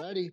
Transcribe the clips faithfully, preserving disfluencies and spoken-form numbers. Ready?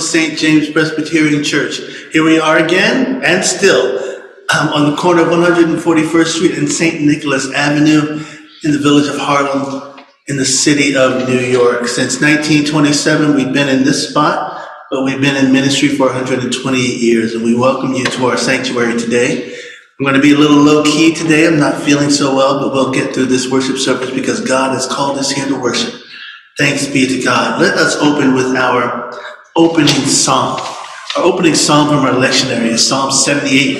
Saint James Presbyterian Church. Here we are again and still um, on the corner of one forty-first street and Saint Nicholas Avenue in the village of Harlem in the city of New York. Since nineteen twenty-seven, we've been in this spot, but we've been in ministry for one hundred twenty-eight years, and we welcome you to our sanctuary today. I'm going to be a little low-key today. I'm not feeling so well, but we'll get through this worship service because God has called us here to worship. Thanks be to God. Let us open with our opening psalm. Our opening psalm from our lectionary is Psalm seventy-eight,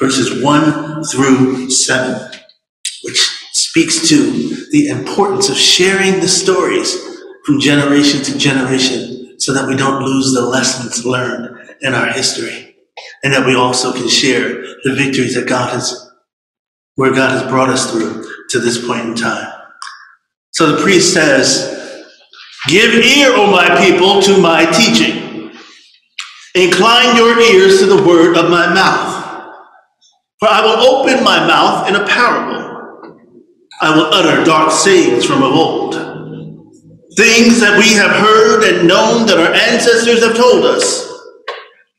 verses one through seven, which speaks to the importance of sharing the stories from generation to generation so that we don't lose the lessons learned in our history, and that we also can share the victories that God has, where God has brought us through to this point in time. So the priest says, "Give ear, O my people, to my teaching. Incline your ears to the word of my mouth. For I will open my mouth in a parable. I will utter dark sayings from of old, things that we have heard and known that our ancestors have told us.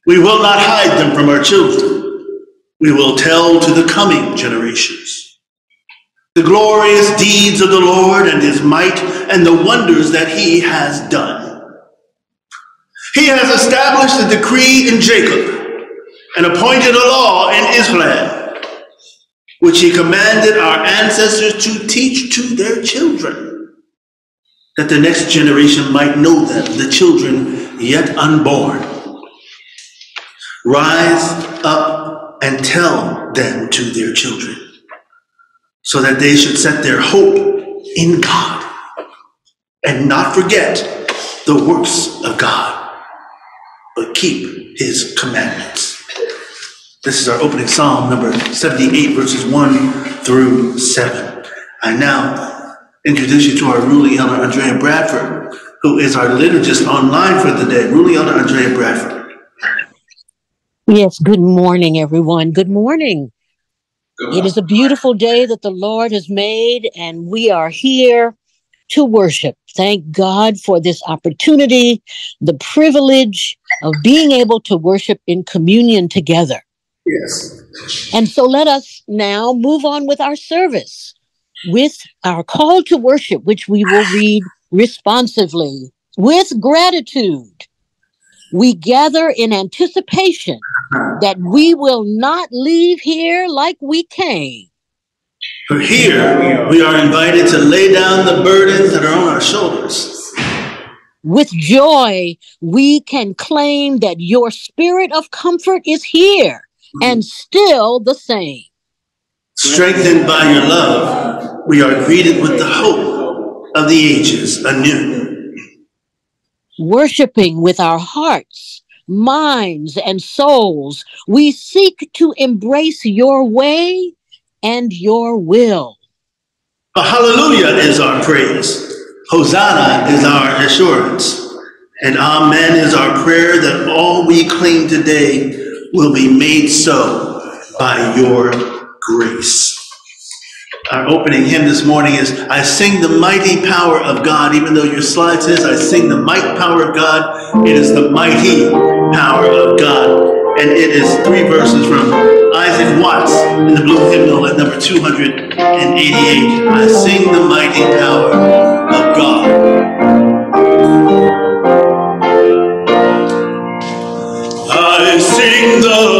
We will not hide them from our children. We will tell to the coming generations the glorious deeds of the Lord and his might and the wonders that he has done. He has established a decree in Jacob and appointed a law in Israel, which he commanded our ancestors to teach to their children, that the next generation might know them, the children yet unborn. Rise up and tell them to their children, so that they should set their hope in God and not forget the works of God, but keep his commandments." This is our opening psalm, number seventy-eight, verses one through seven. I now introduce you to our ruling elder, Andrea Bradford, who is our liturgist online for the day. Ruling elder, Andrea Bradford. Yes, good morning, everyone. Good morning. It is a beautiful day that the Lord has made, and we are here to worship, Thank God for this opportunity, the privilege of being able to worship in communion together. Yes. And so let us now move on with our service, with our call to worship, which we will read responsively. With gratitude, we gather in anticipation that we will not leave here like we came. For here, we are invited to lay down the burdens that are on our shoulders. With joy, we can claim that your spirit of comfort is here and still the same. Strengthened by your love, we are greeted with the hope of the ages anew. Worshiping with our hearts, minds, and souls, we seek to embrace your way and your will. A hallelujah is our praise, Hosanna is our assurance, and Amen is our prayer that all we claim today will be made so by your grace. Our opening hymn this morning is, I sing the mighty power of God. Even though your slide says, I sing the mighty power of God, it is the mighty power of God. And it is three verses from Isaac Watts in the Blue Hymnal at number two hundred eighty-eight. I sing the mighty power of God. I sing the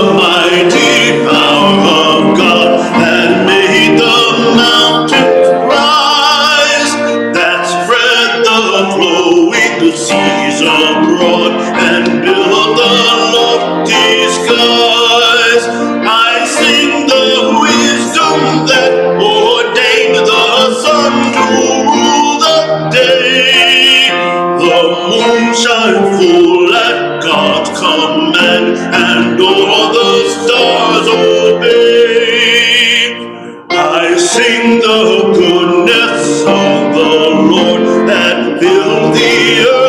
mighty power of God that made the mountains rise, that spread the flowing seas abroad, and built the skies. I sing the wisdom that ordained the sun to rule the day. The moon shine full at God's command, and all the stars obey. I sing the goodness of the Lord that filled the earth.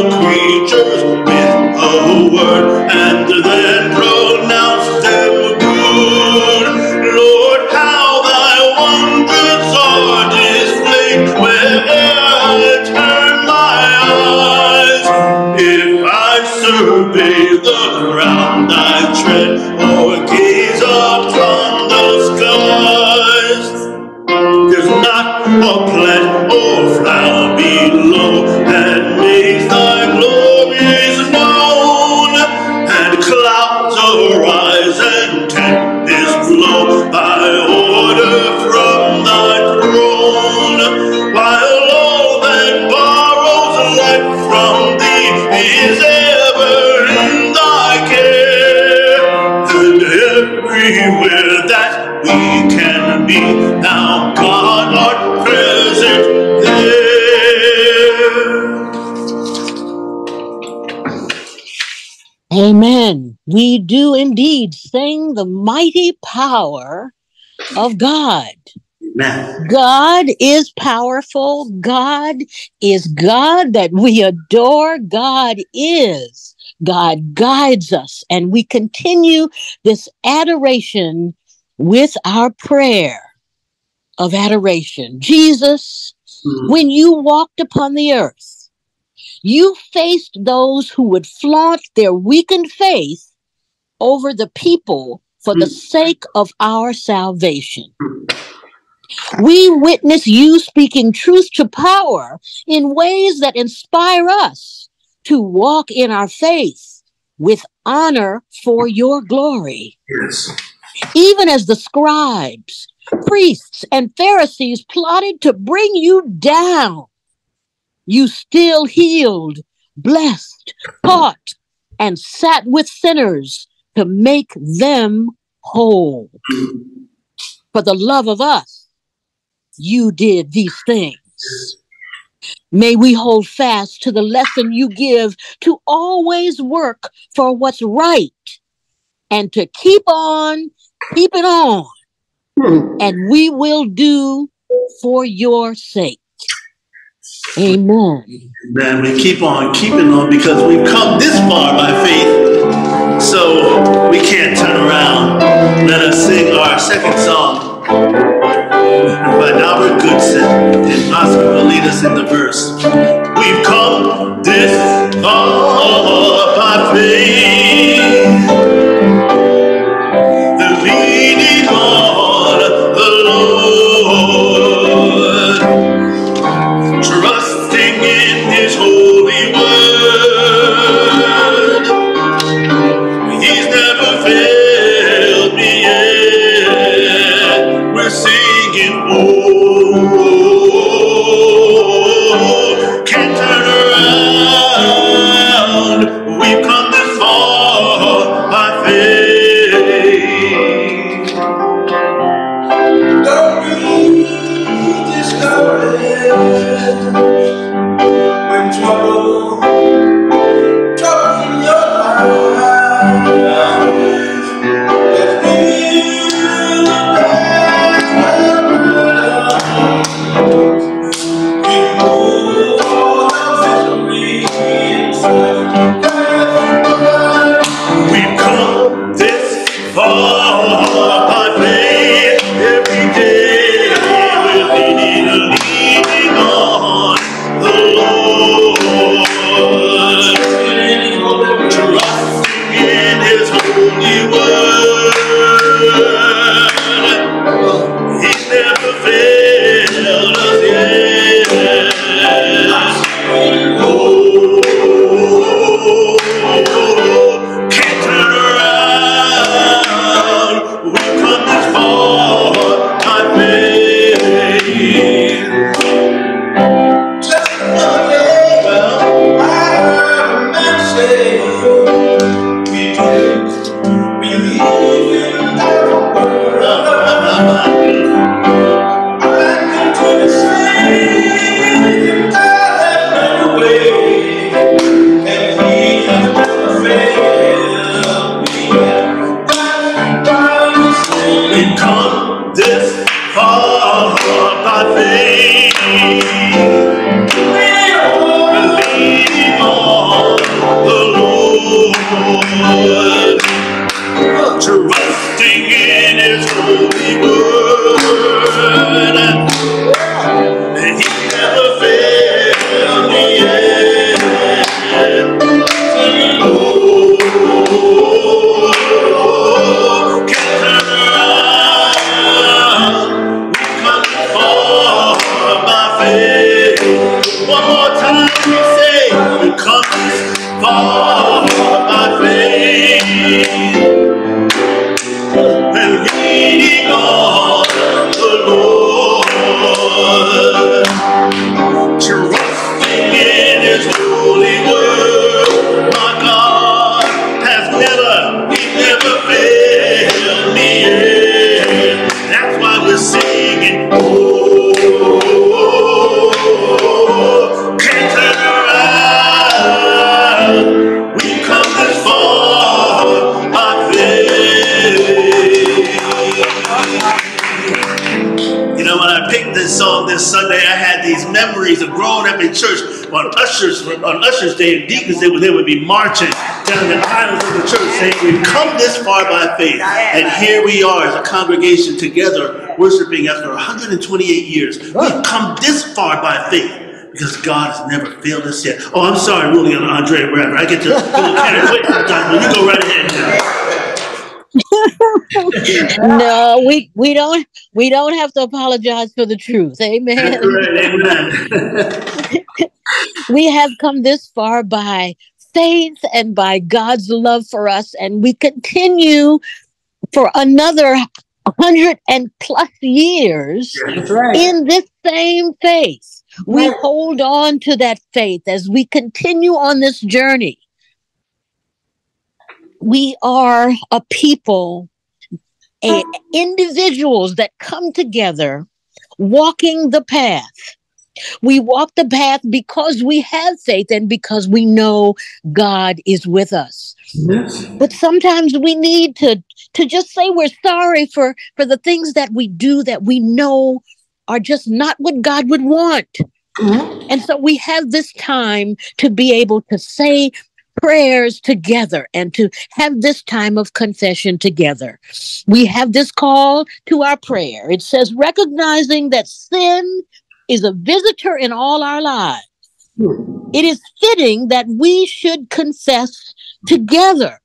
Creatures with a word, and then pronounce them good. Lord, how thy wonders are displayed where'er I turn my eyes. If I survey the ground I tread, or gaze up from the skies, there's not a plant or flower below that makes thy thou God art present there. Amen. We do indeed sing the mighty power of God. Amen. God is powerful. God is God that we adore. God is. God guides us. And we continue this adoration with our prayer of adoration. Jesus, mm-hmm. when you walked upon the earth, you faced those who would flaunt their weakened faith over the people for mm-hmm. the sake of our salvation. Mm-hmm. We witness you speaking truth to power in ways that inspire us to walk in our faith with honor for your glory. Yes. Even as the scribes, priests, and Pharisees plotted to bring you down, you still healed, blessed, taught, and sat with sinners to make them whole. For the love of us, you did these things. May we hold fast to the lesson you give to always work for what's right and to keep on keep it on, and we will do for your sake. Amen. Amen. We keep on keeping on because we've come this far by faith, so we can't turn around. Let us sing our second song. But Goodson, and Oscar will lead us in the verse. We've come this far by faith. And deacons, they would, they would be marching down the aisles of the church saying, we've come this far by faith, and here we are as a congregation together worshiping after one hundred twenty-eight years. We've come this far by faith because God has never failed us yet. Oh, I'm sorry, Rudy and Andre Bradford. I get to do a kind of quick sometimes, but you go right ahead now. No, we, we, don't, we don't have to apologize for the truth. Amen. Right, amen. We have come this far by faith and by God's love for us, and we continue for another hundred and plus years right. in this same faith. We right. hold on to that faith as we continue on this journey. We are a people, a, individuals that come together walking the path. We walk the path because we have faith and because we know God is with us. Yes. But sometimes we need to, to just say we're sorry for, for the things that we do that we know are just not what God would want. Mm-hmm. And so we have this time to be able to say prayers together and to have this time of confession together. We have this call to our prayer. It says, recognizing that sin is a visitor in all our lives, it is fitting that we should confess together.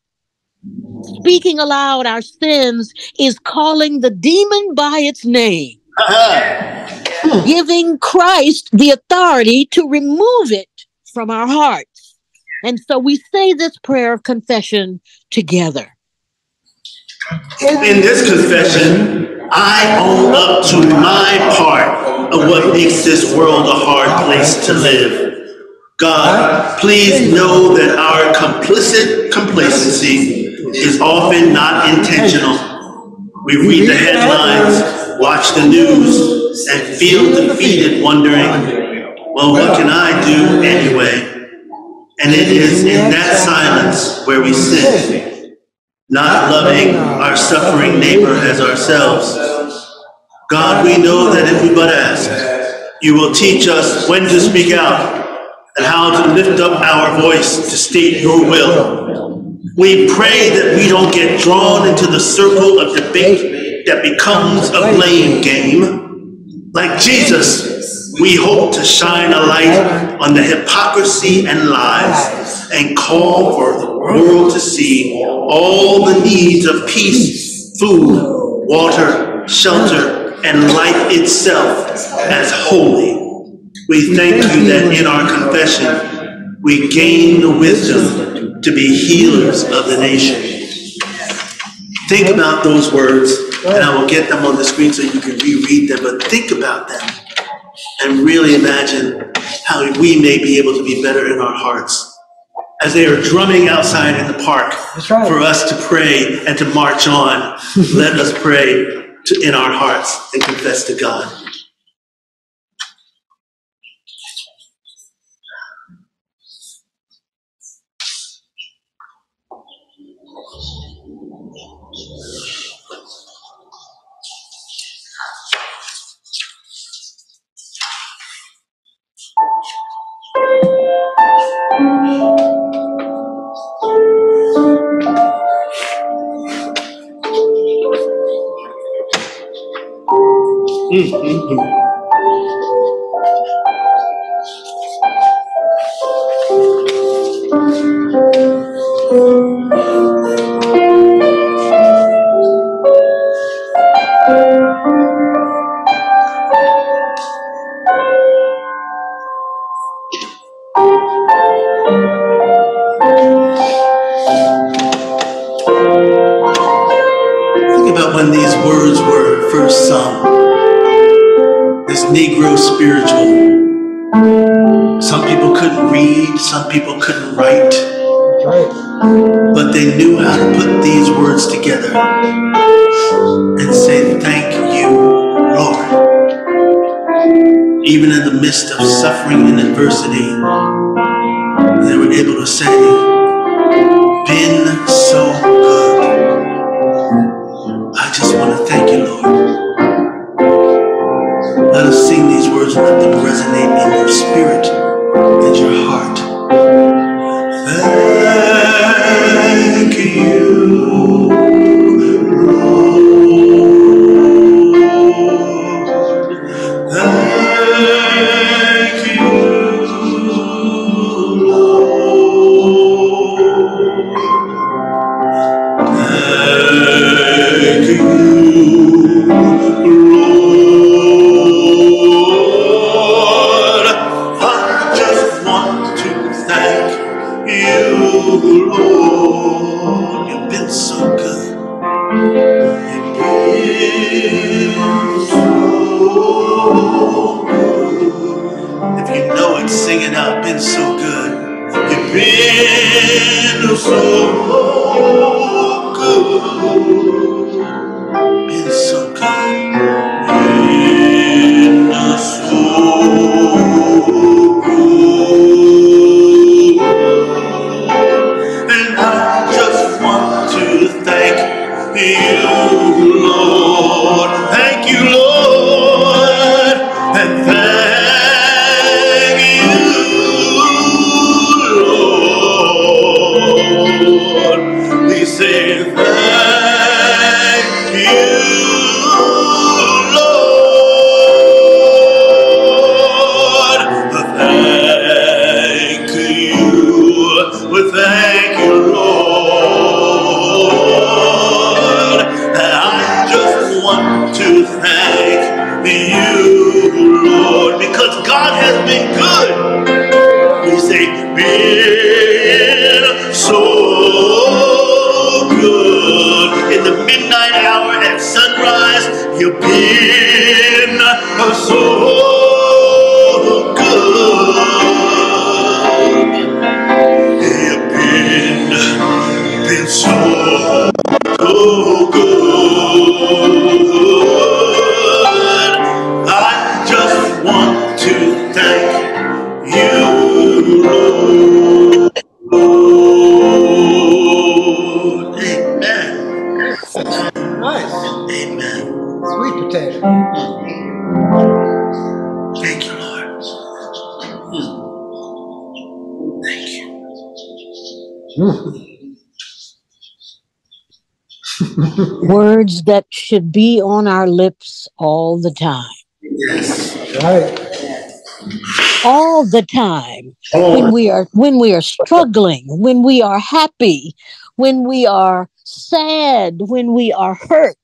Speaking aloud our sins is calling the demon by its name, uh-huh. giving Christ the authority to remove it from our hearts. And so we say this prayer of confession together. In this confession, I own up to my part of what makes this world a hard place to live. God, please know that our complicit complacency is often not intentional. We read the headlines, watch the news, and feel defeated, wondering, well, what can I do anyway? And it is in that silence where we sin, not loving our suffering neighbor as ourselves. God, we know that if we but ask, you will teach us when to speak out, and how to lift up our voice to state your will. We pray that we don't get drawn into the circle of debate that becomes a blame game. Like Jesus, we hope to shine a light on the hypocrisy and lies and call for the world to see all the needs of peace, food, water, shelter, and life itself as holy. We thank you that in our confession, we gain the wisdom to be healers of the nation. Think about those words, and I will get them on the screen so you can reread them, but think about them and really imagine how we may be able to be better in our hearts. As they are drumming outside in the park for us to pray and to march on, let us pray to, in our hearts and confess to God. Mm-hmm. Some people couldn't write, but they knew how to put these words together and say, thank you, Lord. Even in the midst of suffering and adversity, they were able to say, been so good. I just want to thank you, Lord. Let us sing these words and let them resonate in your spirit and your heart. Thank you, Lord. Thank you, Lord. Thank you, Lord. Lord, you've been so good. You've been so good. If you know it, sing it out. Been so good. You've been so good. Been so good. Been so good. Thank you, Lord. Thank you, Lord. And thank you, Lord. you've been so good. You've been, been so, so good. I just want to thank you, Lord. Thank you, Lord. Thank you. Words that should be on our lips all the time. Yes. Right. All the time. Oh. When we are when we are struggling, when we are happy, when we are sad, when we are hurt.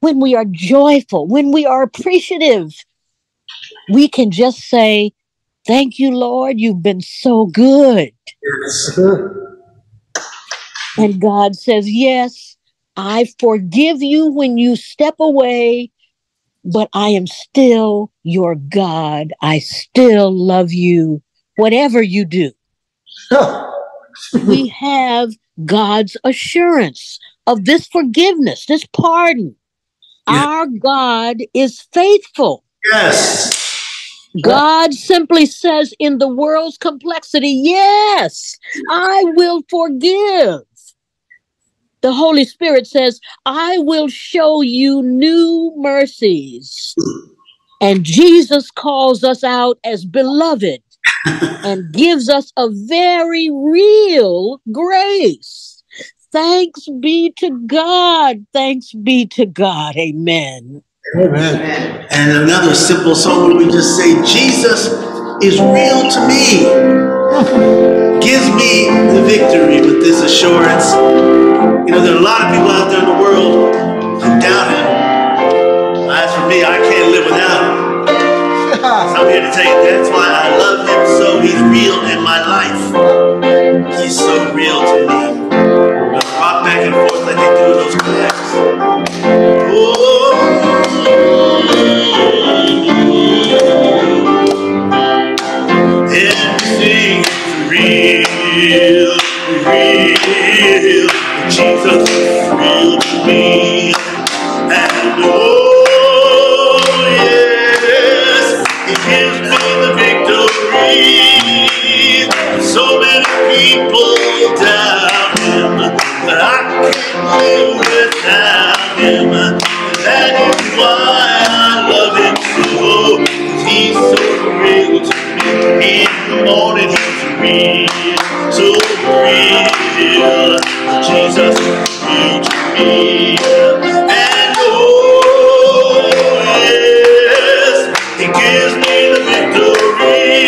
When we are joyful, when we are appreciative, we can just say, thank you, Lord, you've been so good. Yes. And God says, yes, I forgive you when you step away, but I am still your God. I still love you, whatever you do. We have God's assurance of this forgiveness, this pardon. Yeah. Our God is faithful. Yes. God simply says in the world's complexity, yes, I will forgive. The Holy Spirit says, I will show you new mercies. And Jesus calls us out as beloved and gives us a very real grace. Thanks be to God. Thanks be to God. Amen. Amen. And another simple song we just say, Jesus is real to me. Gives me the victory with this assurance. You know, there are a lot of people out there in the world who doubt him. As for me, I can't live without him. So I'm here to tell you, that's why I love him so. He's real in my life. He's so real to me. Rock back and forth like they do those claps. Oh, everything is real, real. Jesus is real to me. And oh, yes, he gives me the victory. So many people doubt him. But I can't live without him. That is why I love him so. He's so real to me. In the morning he's real, so real. Jesus is real to me. And oh yes, he gives me the victory.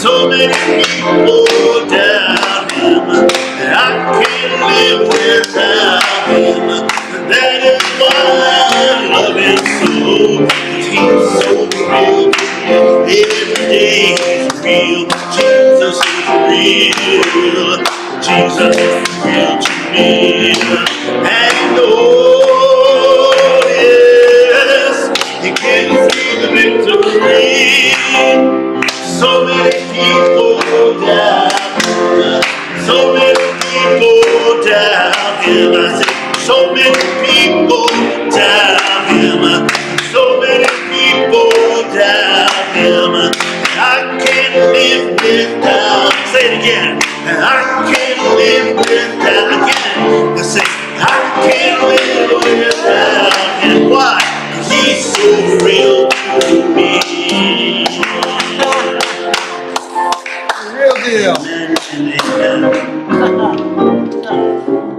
So many people doubt him. I can't live without him. That is why I love him so. He's so real. Every day he's real. Jesus is real. Jesus is real to me. And oh yes, he gives me the victory. So many people die. So many people doubt him. I said, so many people doubt him. So many people doubt him. I can't live without him. Say it again. I can't live without him. Again. I say, I can't live without him. Why? He's so real to me. Real deal. Amen and amen.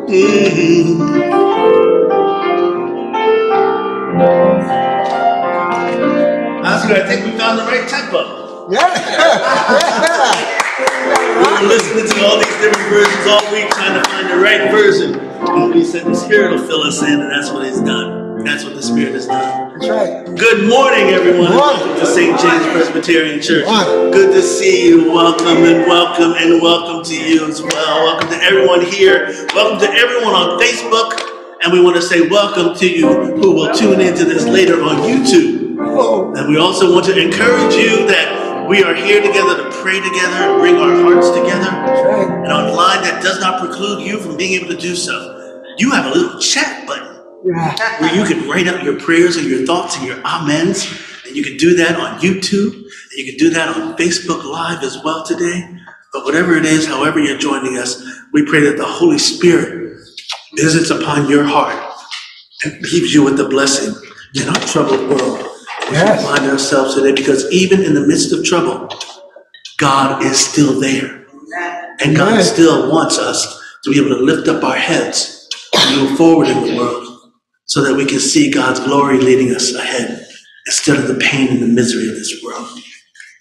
Mm-hmm. Oscar, I think we found the right typo. Yeah. Yeah. We've been listening to all these different versions all week, trying to find the right version. And we said the Spirit will fill us in, and that's what He's done. That's what the Spirit has done. That's right. Good morning, everyone. Good morning. Welcome to Saint James Presbyterian Church. Good, Good to see you. Welcome and welcome and welcome to you as well. Welcome to everyone here. Welcome to everyone on Facebook. And we want to say welcome to you who will tune into this later on YouTube. And we also want to encourage you that we are here together to pray together and bring our hearts together. And online, that does not preclude you from being able to do so. You have a little chat button where you can write out your prayers and your thoughts and your amens. And you can do that on YouTube. And you can do that on Facebook Live as well today. But whatever it is, however you're joining us, we pray that the Holy Spirit visits upon your heart and keeps you with the blessing in our troubled world. Yes. We find ourselves today, because even in the midst of trouble, God is still there. And God yes. still wants us to be able to lift up our heads and move forward in the world so that we can see God's glory leading us ahead instead of the pain and the misery of this world.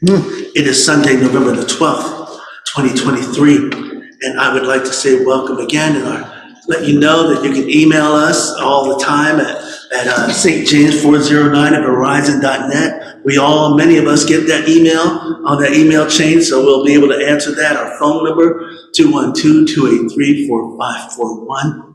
Mm. It is Sunday, November the twelfth, twenty twenty-three, and I would like to say welcome again, and I let you know that you can email us all the time at, at uh, S T james four oh nine at verizon dot net. We all, many of us get that email on that email chain, so we'll be able to answer that. Our phone number, two one two, two eight three, four five four one.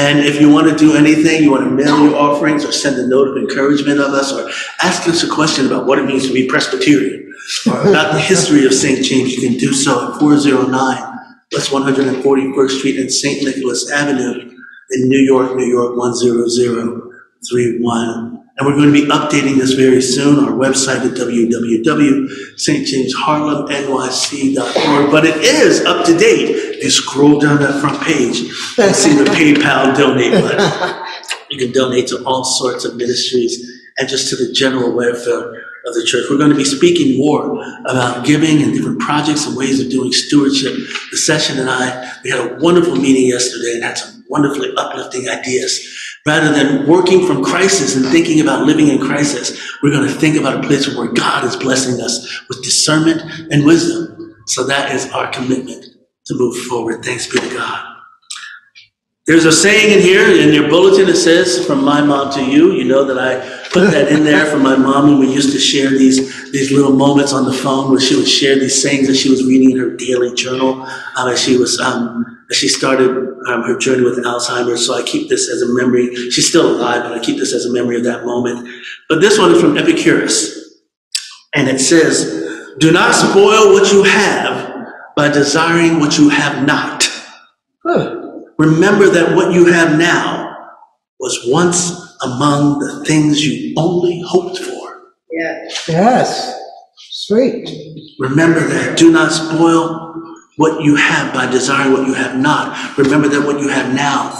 And if you want to do anything, you want to mail your offerings or send a note of encouragement of us or ask us a question about what it means to be Presbyterian, or about the history of Saint James, you can do so at four oh nine West one forty-first Street and Saint Nicholas Avenue in New York, New York one zero zero three one. And we're going to be updating this very soon, our website at w w w dot st james harlem n y c dot org. But it is up to date. If you scroll down that front page, you'll see the PayPal donate button. You can donate to all sorts of ministries and just to the general welfare of the church. We're going to be speaking more about giving and different projects and ways of doing stewardship. The session and I, we had a wonderful meeting yesterday and had some wonderfully uplifting ideas. Rather than working from crisis and thinking about living in crisis, we're going to think about a place where God is blessing us with discernment and wisdom. So that is our commitment to move forward. Thanks be to God. There's a saying in here, in your bulletin, it says, from my mom to you. You know that I put that in there from my mom when we used to share these, these little moments on the phone where she would share these sayings that she was reading in her daily journal um, as she was, um, as she started um, her journey with Alzheimer's. So I keep this as a memory. She's still alive, but I keep this as a memory of that moment. But this one is from Epicurus, and it says, do not spoil what you have by desiring what you have not. Huh. Remember that what you have now was once among the things you only hoped for. Yes. Yes. Sweet. Remember that. Do not spoil what you have by desiring what you have not. Remember that what you have now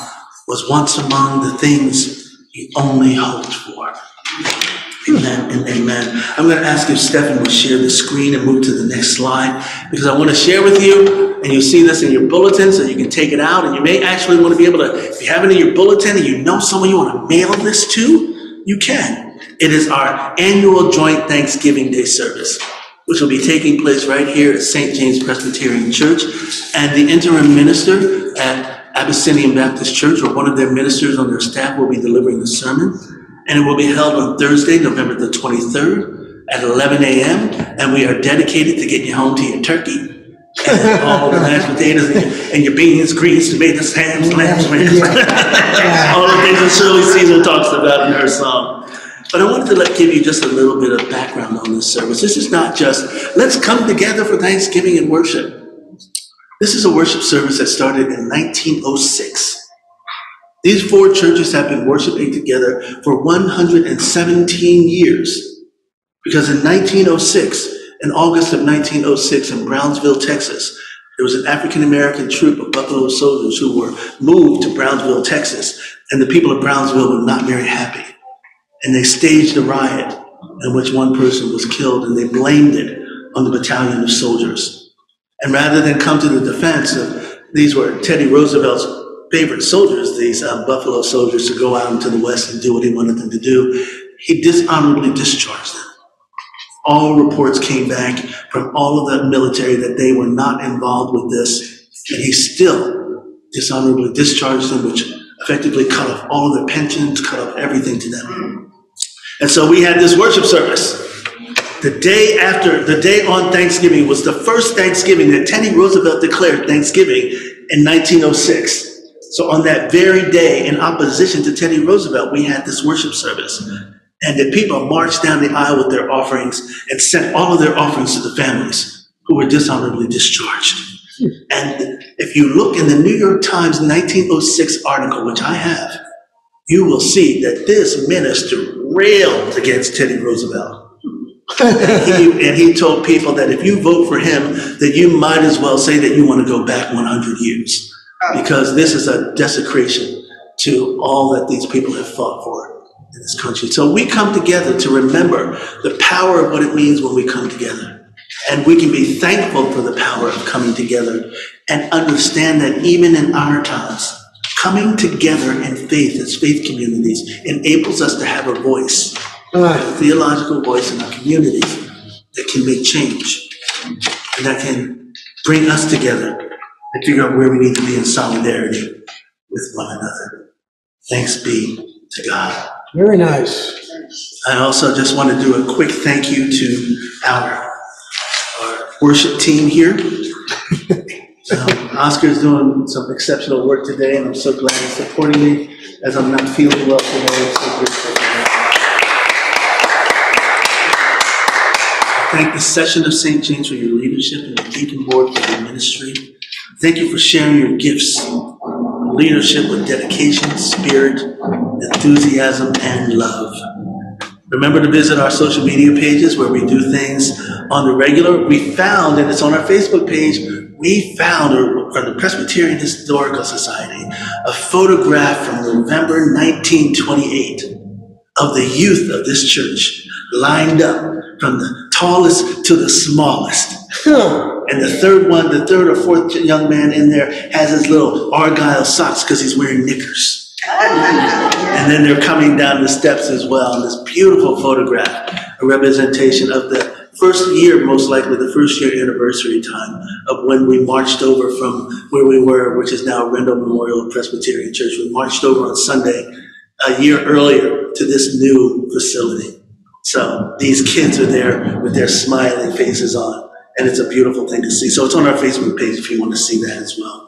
was once among the things you only hoped for. Amen and amen. I'm going to ask if Stephanie will share the screen and move to the next slide, because I want to share with you, and you'll see this in your bulletin, so you can take it out, and you may actually want to be able to, if you have it in your bulletin and you know someone you want to mail this to, you can. It is our annual joint Thanksgiving Day service, which will be taking place right here at Saint James Presbyterian Church, and the interim minister at Abyssinian Baptist Church, or one of their ministers on their staff, will be delivering the sermon. And it will be held on Thursday, November the twenty-third at eleven a m And we are dedicated to getting you home to your turkey and all the mashed potatoes and your, and your beans, greens, tomatoes, hams, lambs, rams. All the things that Shirley Caesar talks about in her song. But I wanted to let, give you just a little bit of background on this service. This is not just, let's come together for Thanksgiving and worship. This is a worship service that started in nineteen oh six. These four churches have been worshiping together for one hundred seventeen years, because in nineteen oh six, in August of nineteen oh six, in Brownsville, Texas, there was an African-American troop of Buffalo soldiers who were moved to Brownsville, Texas, and the people of Brownsville were not very happy. And they staged a riot in which one person was killed, and they blamed it on the battalion of soldiers. And rather than come to the defense of, these were Teddy Roosevelt's favorite soldiers, these uh, Buffalo soldiers, to go out into the West and do what he wanted them to do, he dishonorably discharged them. All reports came back from all of the military that they were not involved with this, and he still dishonorably discharged them, which effectively cut off all of their pensions, cut off everything to them. And so we had this worship service. The day after, the day on Thanksgiving was the first Thanksgiving that Teddy Roosevelt declared Thanksgiving in nineteen oh six. So on that very day, in opposition to Teddy Roosevelt, we had this worship service. And the people marched down the aisle with their offerings and sent all of their offerings to the families who were dishonorably discharged. And if you look in the New York Times nineteen oh six article, which I have, you will see that this minister railed against Teddy Roosevelt. and, he, and he told people that if you vote for him, that you might as well say that you want to go back one hundred years, because this is a desecration to all that these people have fought for in this country. So we come together to remember the power of what it means when we come together. And we can be thankful for the power of coming together and understand that even in our times, coming together in faith as faith communities enables us to have a voice, a theological voice in our communities that can make change and that can bring us together and figure out where we need to be in solidarity with one another. Thanks be to God. Very nice. I also just want to do a quick thank you to our worship team here. um, Oscar is doing some exceptional work today, and I'm so glad he's supporting me as I'm not feeling well today. It's so grateful for that. I thank the Session of Saint James for your leadership and the Deacon Board for your ministry. Thank you for sharing your gifts, leadership with dedication, spirit, enthusiasm, and love. Remember to visit our social media pages where we do things on the regular. We found, and it's on our Facebook page, we found, or the Presbyterian Historical Society, a photograph from November nineteen twenty-eight of the youth of this church lined up from the tallest to the smallest. And the third one, the third or fourth young man in there has his little Argyle socks because he's wearing knickers. And then they're coming down the steps as well, and this beautiful photograph, a representation of the first year, most likely the first year anniversary time of when we marched over from where we were, which is now Rendall Memorial Presbyterian Church. We marched over on Sunday a year earlier to this new facility. So these kids are there with their smiling faces on, and it's a beautiful thing to see. So it's on our Facebook page if you want to see that as well.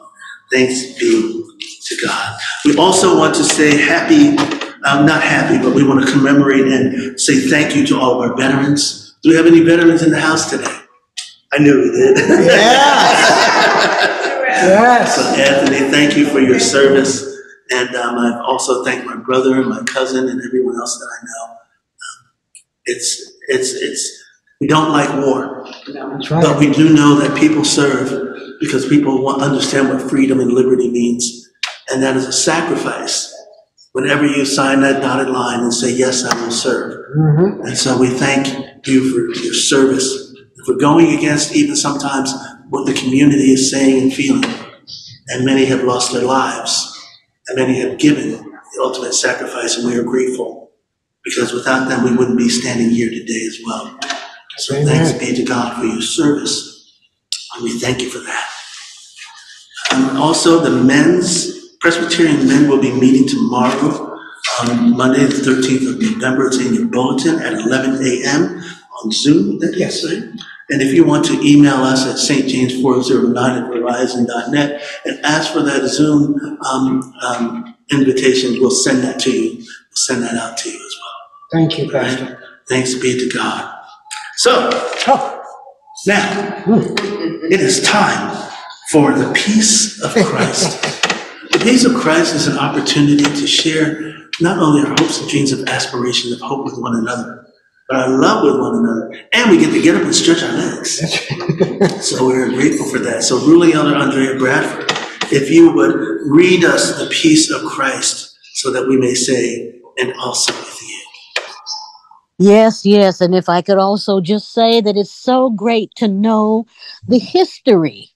Thanks be to God. We also want to say happy, um, not happy, but we want to commemorate and say thank you to all of our veterans. Do we have any veterans in the house today? I knew we did. Yes. Yes. So Anthony, thank you for your service. And um, I've also thanked my brother and my cousin and everyone else that I know. It's, it's, it's, we don't like war, that's right. But we do know that people serve because people want, understand what freedom and liberty means. And that is a sacrifice. Whenever you sign that dotted line and say, yes, I will serve. Mm-hmm. And so we thank you for your service, for going against even sometimes what the community is saying and feeling. And many have lost their lives, and many have given the ultimate sacrifice, and we are grateful, because without them, we wouldn't be standing here today as well. So Amen. Thanks be to God for your service, and we thank you for that. And also the men's Presbyterian men will be meeting tomorrow, um, Monday the thirteenth of November. It's in your bulletin at eleven a m on Zoom. That yes. Is, right? And if you want to email us at s t james four oh nine at verizon dot net and ask for that Zoom um, um, invitation, we'll send that to you. We'll send that out to you as well. Thank you, Pastor. Right? Thanks be to God. So, oh. now, it is time for the peace of Christ. The peace of Christ is an opportunity to share not only our hopes and dreams of aspiration of hope with one another, but our love with one another. And we get to get up and stretch our legs. So we're grateful for that. So Ruling Elder Andrea Bradford, if you would read us the peace of Christ so that we may say, and also with you. Yes, yes. And if I could also just say that it's so great to know the history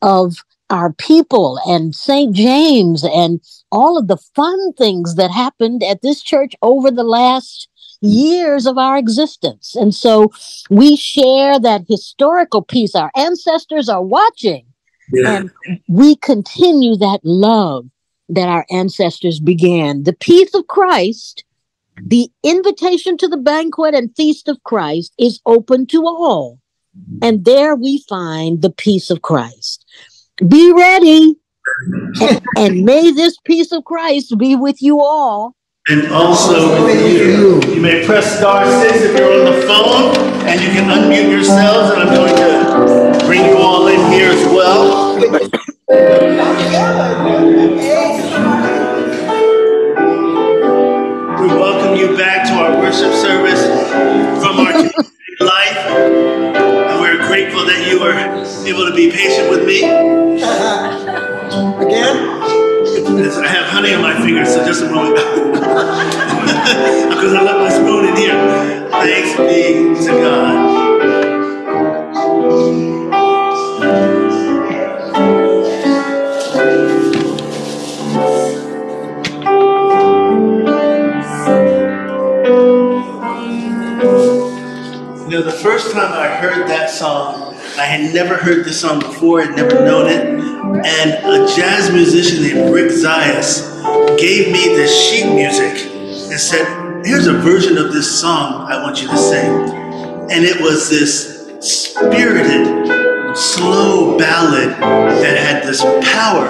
of our people and Saint James and all of the fun things that happened at this church over the last years of our existence. And so we share that historical piece. Our ancestors are watching. Yeah. And we continue that love that our ancestors began. The peace of Christ, the invitation to the banquet and feast of Christ is open to all. And there we find the peace of Christ. Be ready. And, and may this peace of Christ be with you all. And also with you. You may press star six if you're on the phone, and you can unmute yourselves, and I'm going to bring you all in here as well. We welcome you back to our worship service from our community life, and we're grateful that you were able to be patient with me. Again? I have honey on my fingers, so just a moment. Because I left my spoon in here. Thanks be to God. You know, the first time I heard that song, I had never heard this song before, I'd never known it. And a jazz musician named Rick Zayas gave me this sheet music and said, here's a version of this song I want you to sing. And it was this spirited, slow ballad that had this power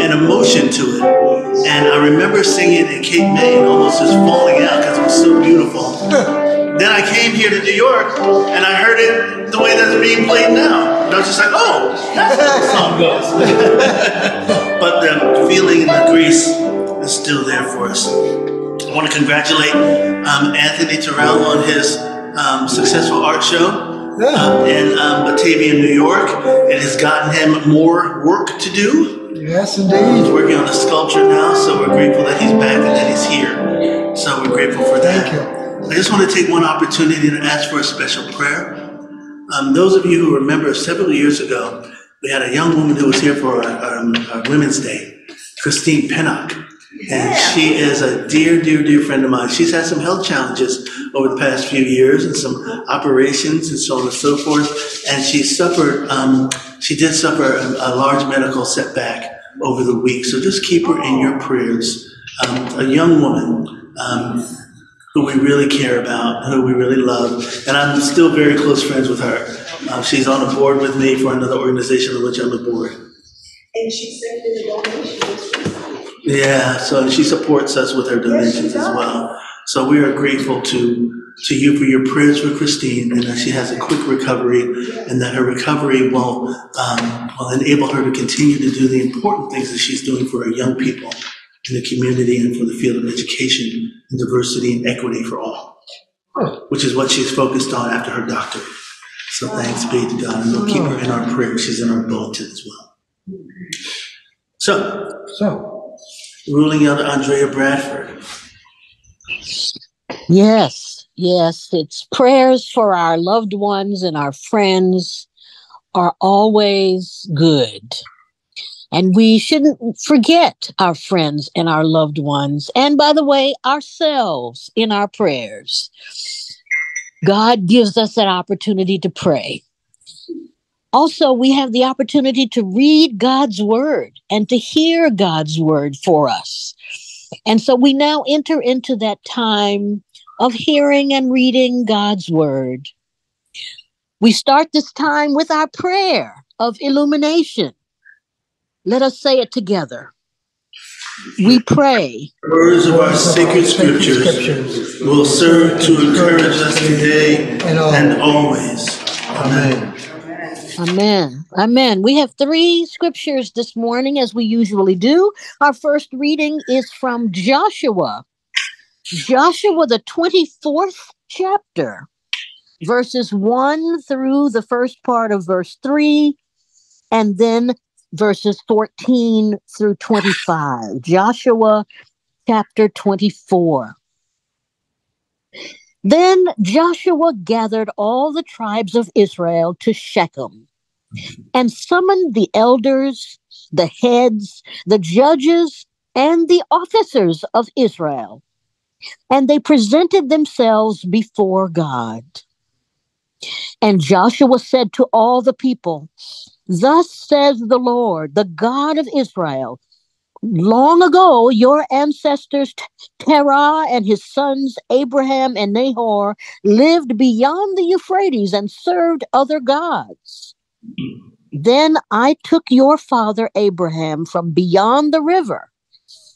and emotion to it. And I remember singing it in Cape May and almost just falling out because it was so beautiful. Then I came here to New York and I heard it the way that it's being played now. And I was just like, oh, that's how the song goes. But the feeling and the grace is still there for us. I want to congratulate um, Anthony Terrell on his um, successful art show. Yeah. Uh, in um, Batavia, New York. It has gotten him more work to do. Yes, indeed. He's working on a sculpture now, so we're grateful that he's back and that he's here. So we're grateful for that. Thank you. I just want to take one opportunity to ask for a special prayer. Um, those of you who remember, several years ago, we had a young woman who was here for our, um, our Women's Day, Christine Pennock. And she is a dear, dear, dear friend of mine. She's had some health challenges over the past few years and some operations and so on and so forth. And she suffered, um, she did suffer a, a large medical setback over the week. So just keep her in your prayers. Um, a young woman, um, who we really care about, who we really love. And I'm still very close friends with her. Um, she's on a board with me for another organization on which I'm a board. And she sent in a donation. Yeah, so she supports us with her donations as well. So we are grateful to, to you for your prayers for Christine, and that she has a quick recovery, and that her recovery will, um, will enable her to continue to do the important things that she's doing for our young people in the community and for the field of education, and diversity and equity for all, which is what she's focused on after her doctorate. So thanks be to God, and we'll keep her in our prayers. She's in our bulletin as well. So, so, ruling elder Andrea Bradford. Yes, yes, it's prayers for our loved ones and our friends are always good. And we shouldn't forget our friends and our loved ones, and by the way, ourselves in our prayers. God gives us an opportunity to pray. Also, we have the opportunity to read God's word and to hear God's word for us. And so we now enter into that time of hearing and reading God's word. We start this time with our prayer of illumination. Let us say it together. We pray. The words of our sacred scriptures will serve to encourage us today and always. Amen. Amen. Amen. We have three scriptures this morning, as we usually do. Our first reading is from Joshua. Joshua, the twenty-fourth chapter, verses one through the first part of verse three, and then verses fourteen through twenty-five, Joshua chapter twenty-four. Then Joshua gathered all the tribes of Israel to Shechem and summoned the elders, the heads, the judges, and the officers of Israel. And they presented themselves before God. And Joshua said to all the people, "Thus says the Lord, the God of Israel, long ago your ancestors Terah and his sons Abraham and Nahor lived beyond the Euphrates and served other gods. Then I took your father Abraham from beyond the river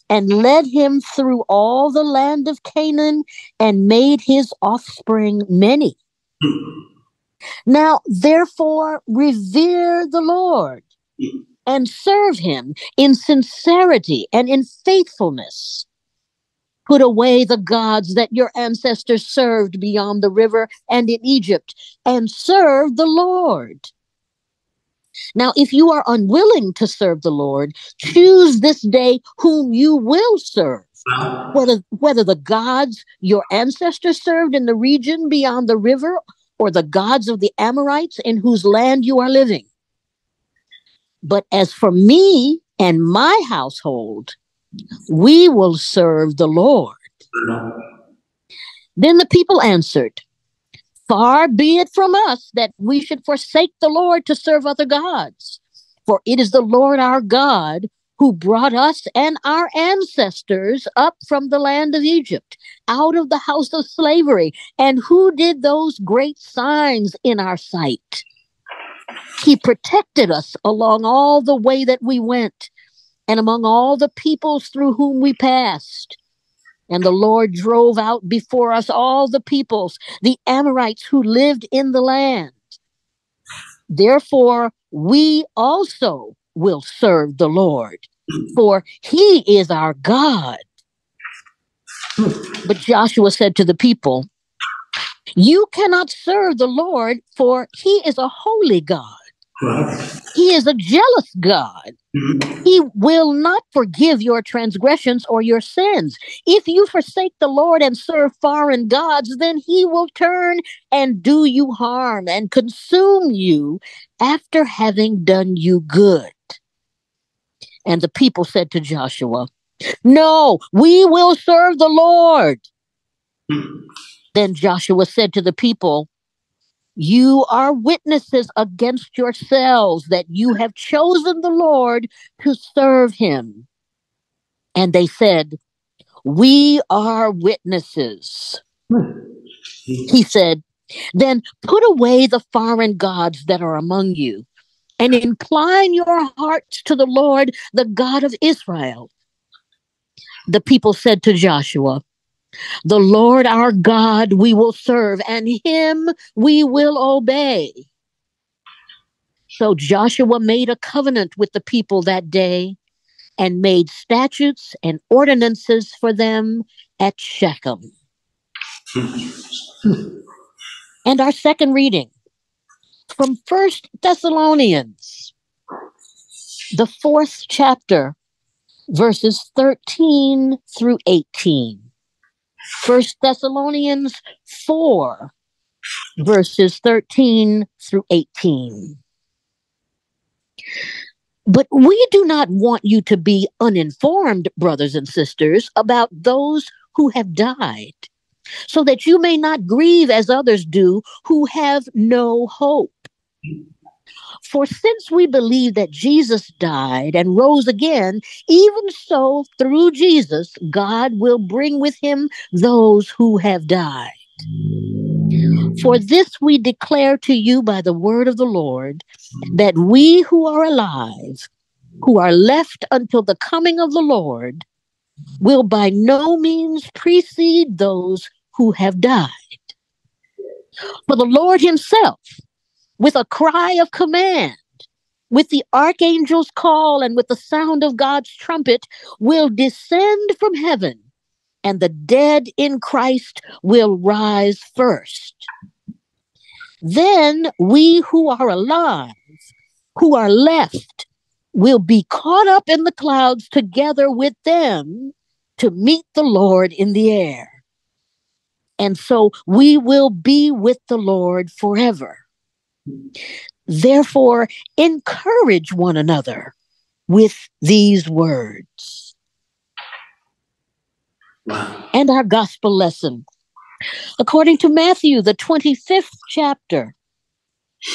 and led him through all the land of Canaan and made his offspring many. Now, therefore, revere the Lord and serve him in sincerity and in faithfulness. Put away the gods that your ancestors served beyond the river and in Egypt, and serve the Lord. Now, if you are unwilling to serve the Lord, choose this day whom you will serve, whether, whether the gods your ancestors served in the region beyond the river or the gods of the Amorites in whose land you are living. But as for me and my household, we will serve the Lord. Then the people answered, far be it from us that we should forsake the Lord to serve other gods. For it is the Lord our God who brought us and our ancestors up from the land of Egypt, out of the house of slavery, and who did those great signs in our sight. He protected us along all the way that we went, and among all the peoples through whom we passed. And the Lord drove out before us all the peoples, the Amorites who lived in the land. Therefore, we also will serve the Lord, for he is our God. But Joshua said to the people, you cannot serve the Lord, for he is a holy God. He is a jealous God. He will not forgive your transgressions or your sins. If you forsake the Lord and serve foreign gods, then he will turn and do you harm and consume you after having done you good. And the people said to Joshua, no, we will serve the Lord. Then Joshua said to the people, you are witnesses against yourselves that you have chosen the Lord to serve him. And they said, we are witnesses. He said, then put away the foreign gods that are among you and incline your hearts to the Lord, the God of Israel. The people said to Joshua, the Lord our God we will serve, and him we will obey. So Joshua made a covenant with the people that day and made statutes and ordinances for them at Shechem. And our second reading from First Thessalonians, the fourth chapter, verses thirteen through eighteen. First Thessalonians four, verses thirteen through eighteen. But we do not want you to be uninformed, brothers and sisters, about those who have died, so that you may not grieve as others do who have no hope. For since we believe that Jesus died and rose again, even so through Jesus, God will bring with him those who have died. For this we declare to you by the word of the Lord, that we who are alive, who are left until the coming of the Lord, will by no means precede those who have died. For the Lord himself, with a cry of command, with the archangel's call, and with the sound of God's trumpet, will descend from heaven, and the dead in Christ will rise first. Then we who are alive, who are left, will be caught up in the clouds together with them to meet the Lord in the air. And so we will be with the Lord forever. Therefore, encourage one another with these words. Wow. And our gospel lesson, according to Matthew, the twenty-fifth chapter,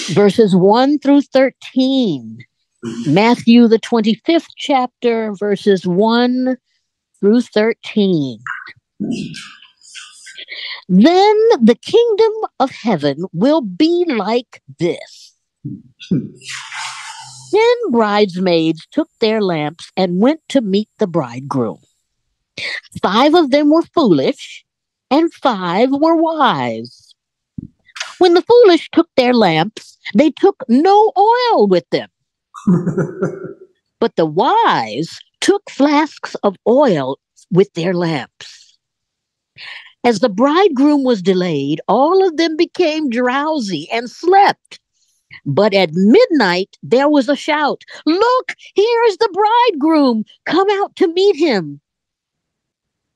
verses one through thirteen. Matthew, the twenty-fifth chapter, verses one through thirteen. Then the kingdom of heaven will be like this. Then bridesmaids took their lamps and went to meet the bridegroom. Five of them were foolish, and five were wise. When the foolish took their lamps, they took no oil with them. But the wise took flasks of oil with their lamps. As the bridegroom was delayed, all of them became drowsy and slept. But at midnight, there was a shout, "Look, here is the bridegroom. Come out to meet him."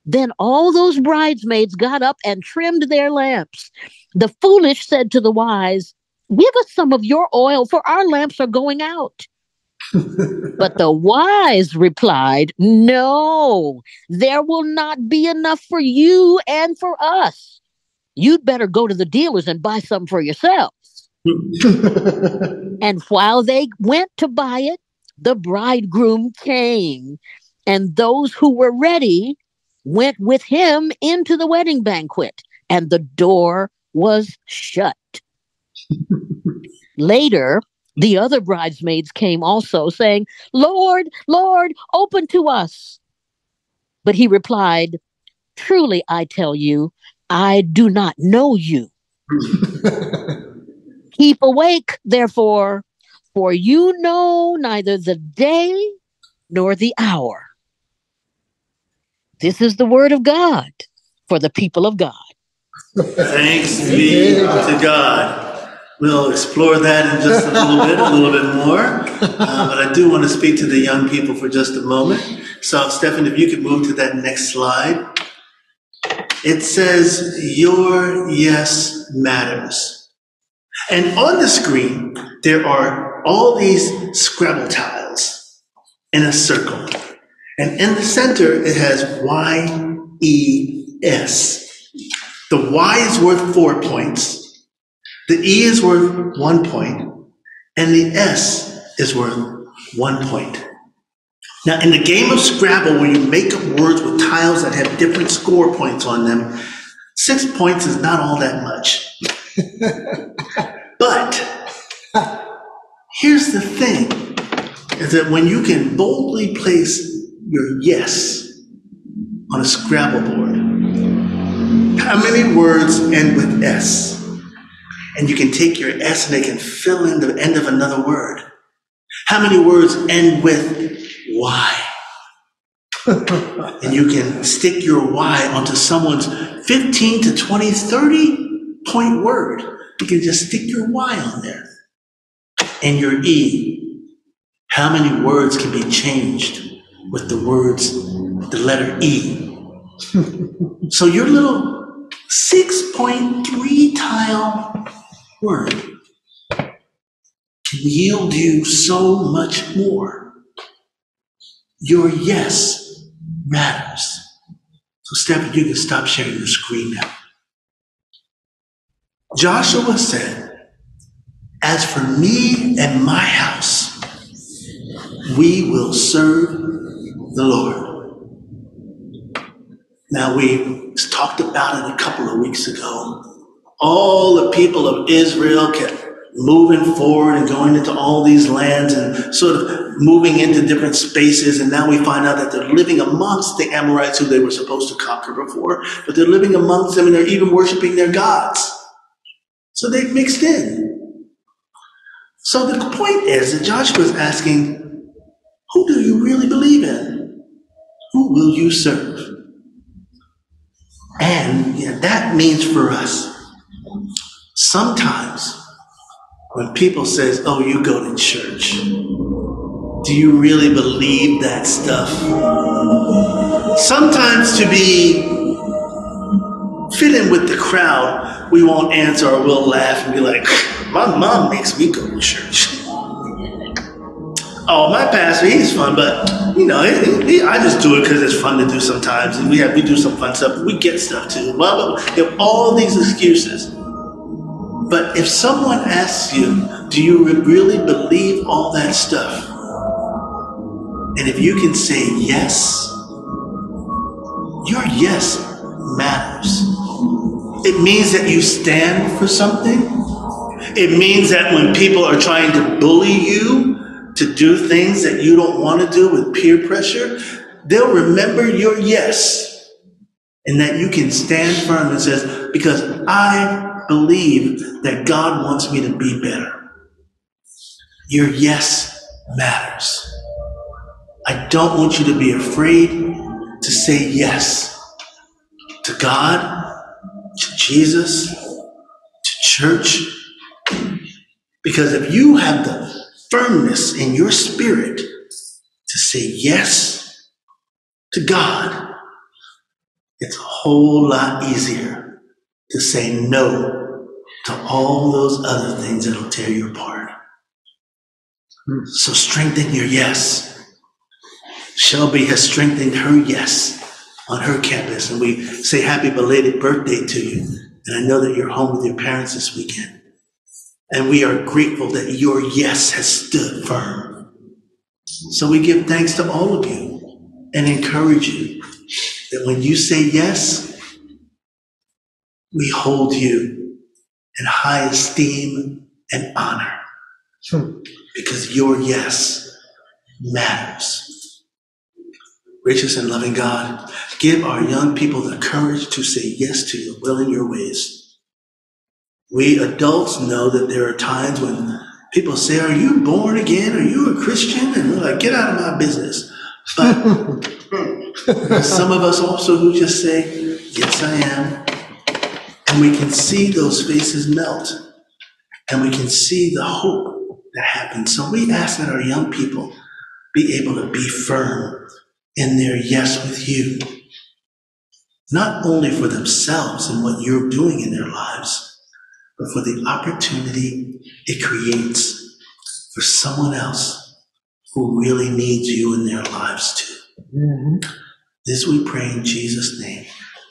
Then all those bridesmaids got up and trimmed their lamps. The foolish said to the wise, "Give us some of your oil, for our lamps are going out." But the wise replied, "No, there will not be enough for you and for us. You'd better go to the dealers and buy some for yourselves." And while they went to buy it, the bridegroom came, and those who were ready went with him into the wedding banquet, and the door was shut. Later, the other bridesmaids came also, saying, "Lord, Lord, open to us." But he replied, "Truly, I tell you, I do not know you. Keep awake, therefore, for you know neither the day nor the hour." This is the word of God for the people of God. Thanks be to God. We'll explore that in just a little bit, a little bit more. Uh, but I do want to speak to the young people for just a moment. So, Stephanie, if you could move to that next slide. It says, "Your yes matters." And on the screen, there are all these Scrabble tiles in a circle. And in the center, it has Y E S. The Y is worth four points. The E is worth one point, and the S is worth one point. Now, in the game of Scrabble, when you make up words with tiles that have different score points on them, six points is not all that much. But here's the thing, is that when you can boldly place your yes on a Scrabble board, how many words end with S? And you can take your S and they can fill in the end of another word. How many words end with Y? And you can stick your Y onto someone's fifteen to twenty, thirty point word. You can just stick your Y on there. And your E, how many words can be changed with the words, the letter E? So your little six point three tile word can yield you so much more. Your yes matters. So, Stephanie, you can stop sharing your screen now. Joshua said, "As for me and my house, we will serve the Lord." Now, we talked about it a couple of weeks ago. All the people of Israel kept moving forward and going into all these lands and sort of moving into different spaces. And now we find out that they're living amongst the Amorites who they were supposed to conquer before, but they're living amongst them and they're even worshiping their gods. So they've mixed in. So the point is that Joshua is asking, who do you really believe in? Who will you serve? And yeah, that means for us, sometimes when people say, "Oh, you go to church," do you really believe that stuff? Sometimes to be fit in with the crowd, we won't answer or we'll laugh and be like, "My mom makes me go to church. Oh, my pastor, he's fun, but you know, he, he, I just do it because it's fun to do sometimes, and we have we do some fun stuff, we get stuff too." Well, we have all these excuses. But if someone asks you, do you really believe all that stuff? And if you can say yes, your yes matters. It means that you stand for something. It means that when people are trying to bully you, to do things that you don't want to do with peer pressure, they'll remember your yes, and that you can stand firm and says, because I believe that God wants me to be better. Your yes matters. I don't want you to be afraid to say yes to God, to Jesus, to church. Because if you have the firmness in your spirit to say yes to God, it's a whole lot easier to say no to all those other things that'll tear you apart. So strengthen your yes. Shelby has strengthened her yes on her campus, and we say happy belated birthday to you. And I know that you're home with your parents this weekend. And we are grateful that your yes has stood firm. So we give thanks to all of you and encourage you that when you say yes, we hold you in high esteem and honor, because your yes matters. Gracious and loving God, give our young people the courage to say yes to your will and your ways. We adults know that there are times when people say, are you born again? Are you a Christian? And we're like, get out of my business. But some of us also who just say, yes, I am. And we can see those faces melt. And we can see the hope that happens. So we ask that our young people be able to be firm in their yes with you, not only for themselves and what you're doing in their lives, but for the opportunity it creates for someone else who really needs you in their lives too. Mm-hmm. This we pray in Jesus' name.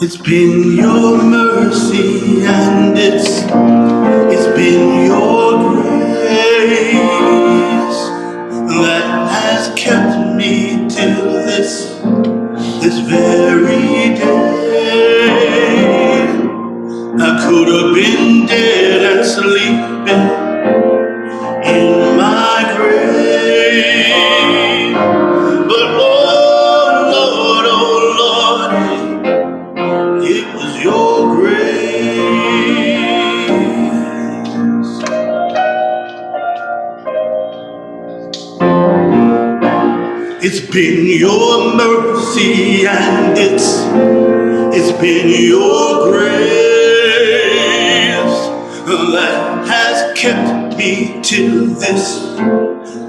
It's been your mercy and it's, it's been your grace that has kept me till this, this very day. I could have been dead and sleeping. It's been your mercy and it's, it's been your grace that has kept me till this,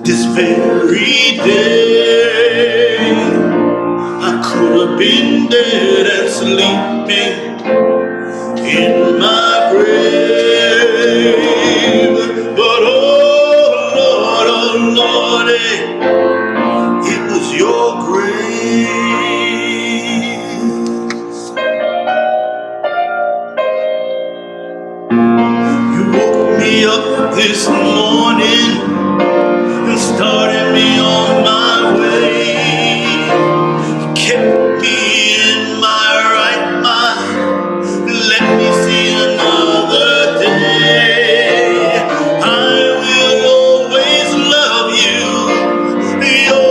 this very day. I could have been dead and sleeping in my grave, but oh Lord, oh Lord, eh, your grace. You woke me up this morning and started me on my way. You kept me in my right mind, let me see another day. I will always love you. Your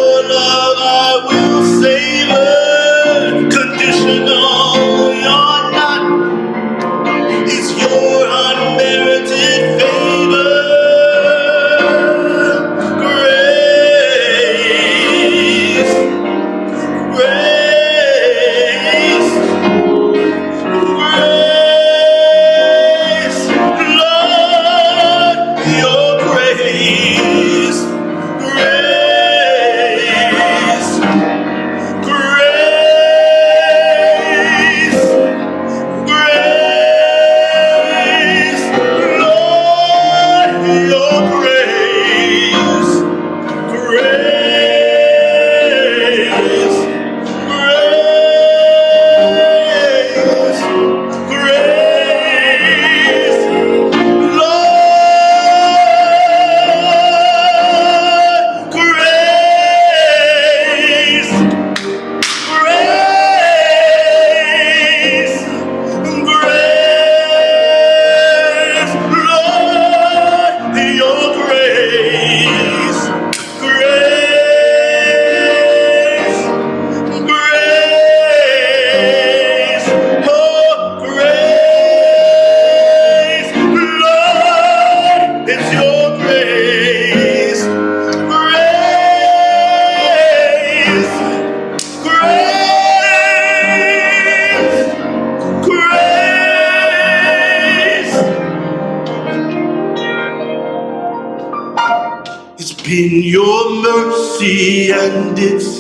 been your mercy and it's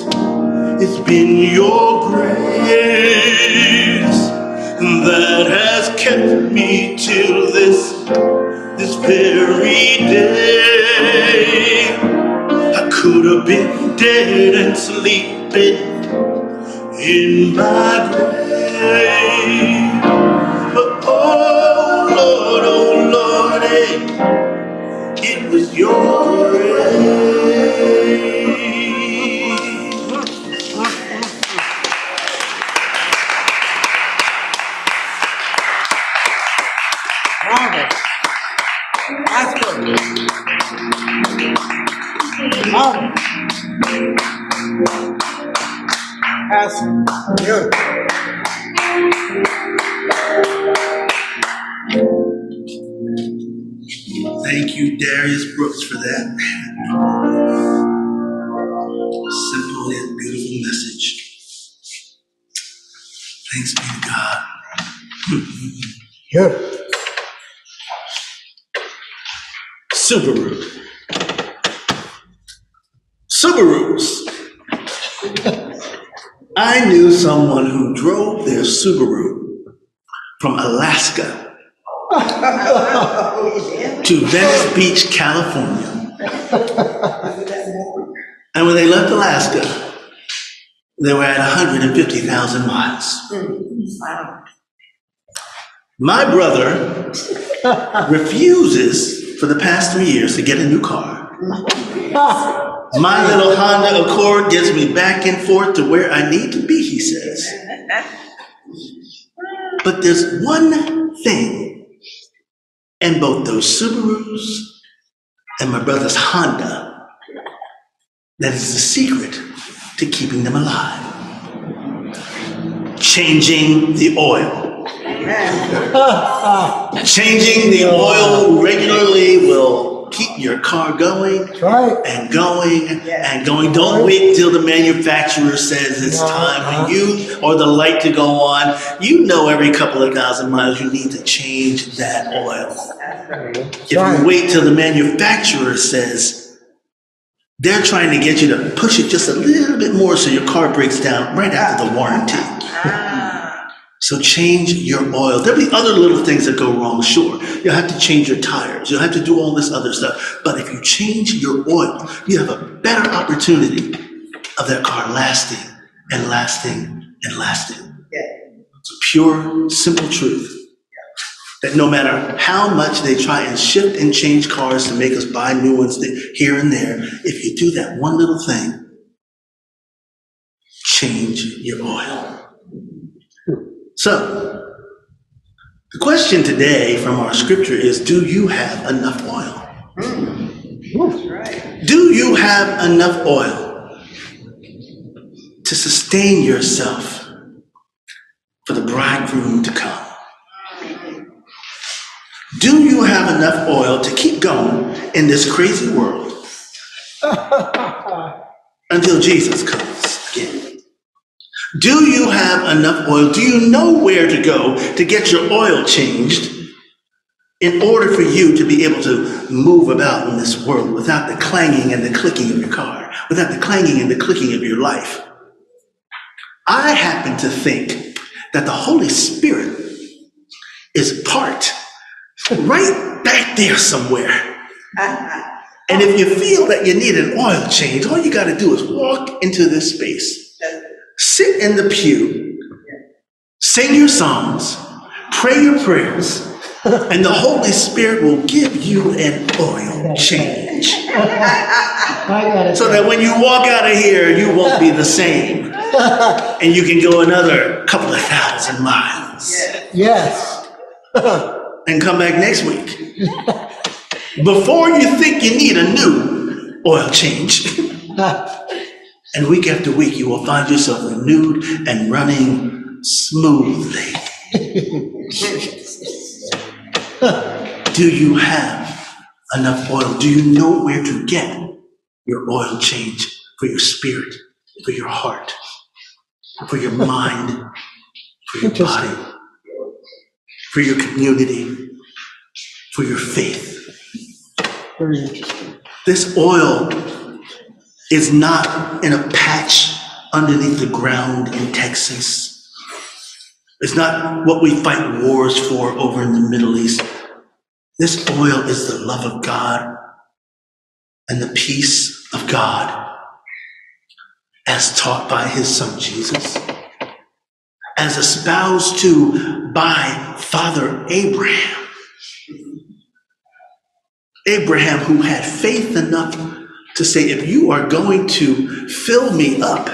it's been your grace that has kept me till this this very day. I could have been dead and sleeping in my grave, but oh Lord, oh Lord, it, it was your grace. That's good. Thank you, Darius Brooks, for that simple and beautiful message. Thanks be to God. Good. Subaru. Subarus. I knew someone who drove their Subaru from Alaska to Venice Beach, California. And when they left Alaska, they were at one hundred fifty thousand miles. My brother refuses for the past three years to get a new car. My little Honda Accord gets me back and forth to where I need to be, he says. But there's one thing in both those Subarus and my brother's Honda that is the secret to keeping them alive. Changing the oil. Changing the oil regularly will keep your car going right. and going yeah. and going. Don't wait till the manufacturer says it's uh-huh. time for you or the light to go on. You know every couple of thousand miles you need to change that oil. If you wait till the manufacturer says, they're trying to get you to push it just a little bit more so your car breaks down right after the warranty. So change your oil. There'll be other little things that go wrong, sure. You'll have to change your tires. You'll have to do all this other stuff. But if you change your oil, you have a better opportunity of that car lasting and lasting and lasting. Yeah. It's a pure, simple truth that no matter how much they try and shift and change cars to make us buy new ones here and there, if you do that one little thing, change your oil. So, the question today from our scripture is, do you have enough oil? Mm. That's right. Do you have enough oil to sustain yourself for the bridegroom to come? Do you have enough oil to keep going in this crazy world until Jesus comes again? Do you have enough oil? Do you know where to go to get your oil changed in order for you to be able to move about in this world without the clanging and the clicking of your car, without the clanging and the clicking of your life? I happen to think that the Holy Spirit is parked right back there somewhere. And if you feel that you need an oil change, all you got to do is walk into this space. Sit in the pew, sing your songs, pray your prayers, and the Holy Spirit will give you an oil change. So that when you walk out of here, you won't be the same. And you can go another couple of thousand miles. Yes. And come back next week. Before you think you need a new oil change. And week after week, you will find yourself renewed and running smoothly. Do you have enough oil? Do you know where to get your oil change for your spirit, for your heart, for your mind, for your body, for your community, for your faith? Very interesting. This oil is not in a patch underneath the ground in Texas. It's not what we fight wars for over in the Middle East. This oil is the love of God and the peace of God, as taught by his son Jesus, as espoused to by Father Abraham. Abraham, who had faith enough to say, if you are going to fill me up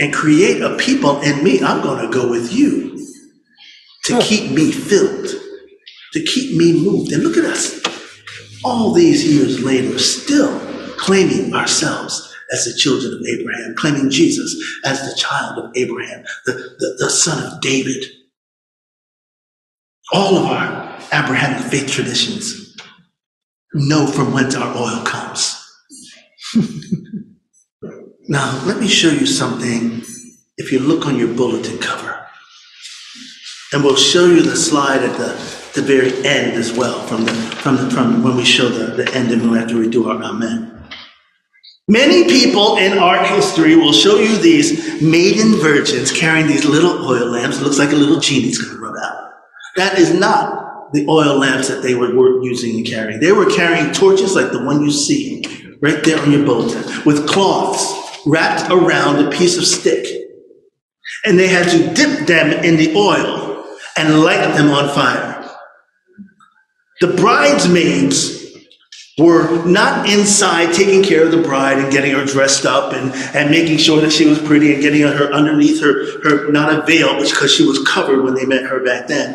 and create a people in me, I'm going to go with you to keep me filled, to keep me moved. And look at us, all these years later, still claiming ourselves as the children of Abraham, claiming Jesus as the child of Abraham, the, the, the son of David. All of our Abrahamic faith traditions know from whence our oil comes. Now, let me show you something if you look on your bulletin cover. And we'll show you the slide at the, the very end as well, from the from the, from when we show the, the end and we have to redo our amen. Many people in art history will show you these maiden virgins carrying these little oil lamps. It looks like a little genie's going to run out. That is not the oil lamps that they were, were using and carrying. They were carrying torches like the one you see right there on your bulletin, with cloths wrapped around a piece of stick, and they had to dip them in the oil and light them on fire. The bridesmaids were not inside taking care of the bride and getting her dressed up and, and making sure that she was pretty and getting her underneath her, her not a veil, which because she was covered when they met her back then.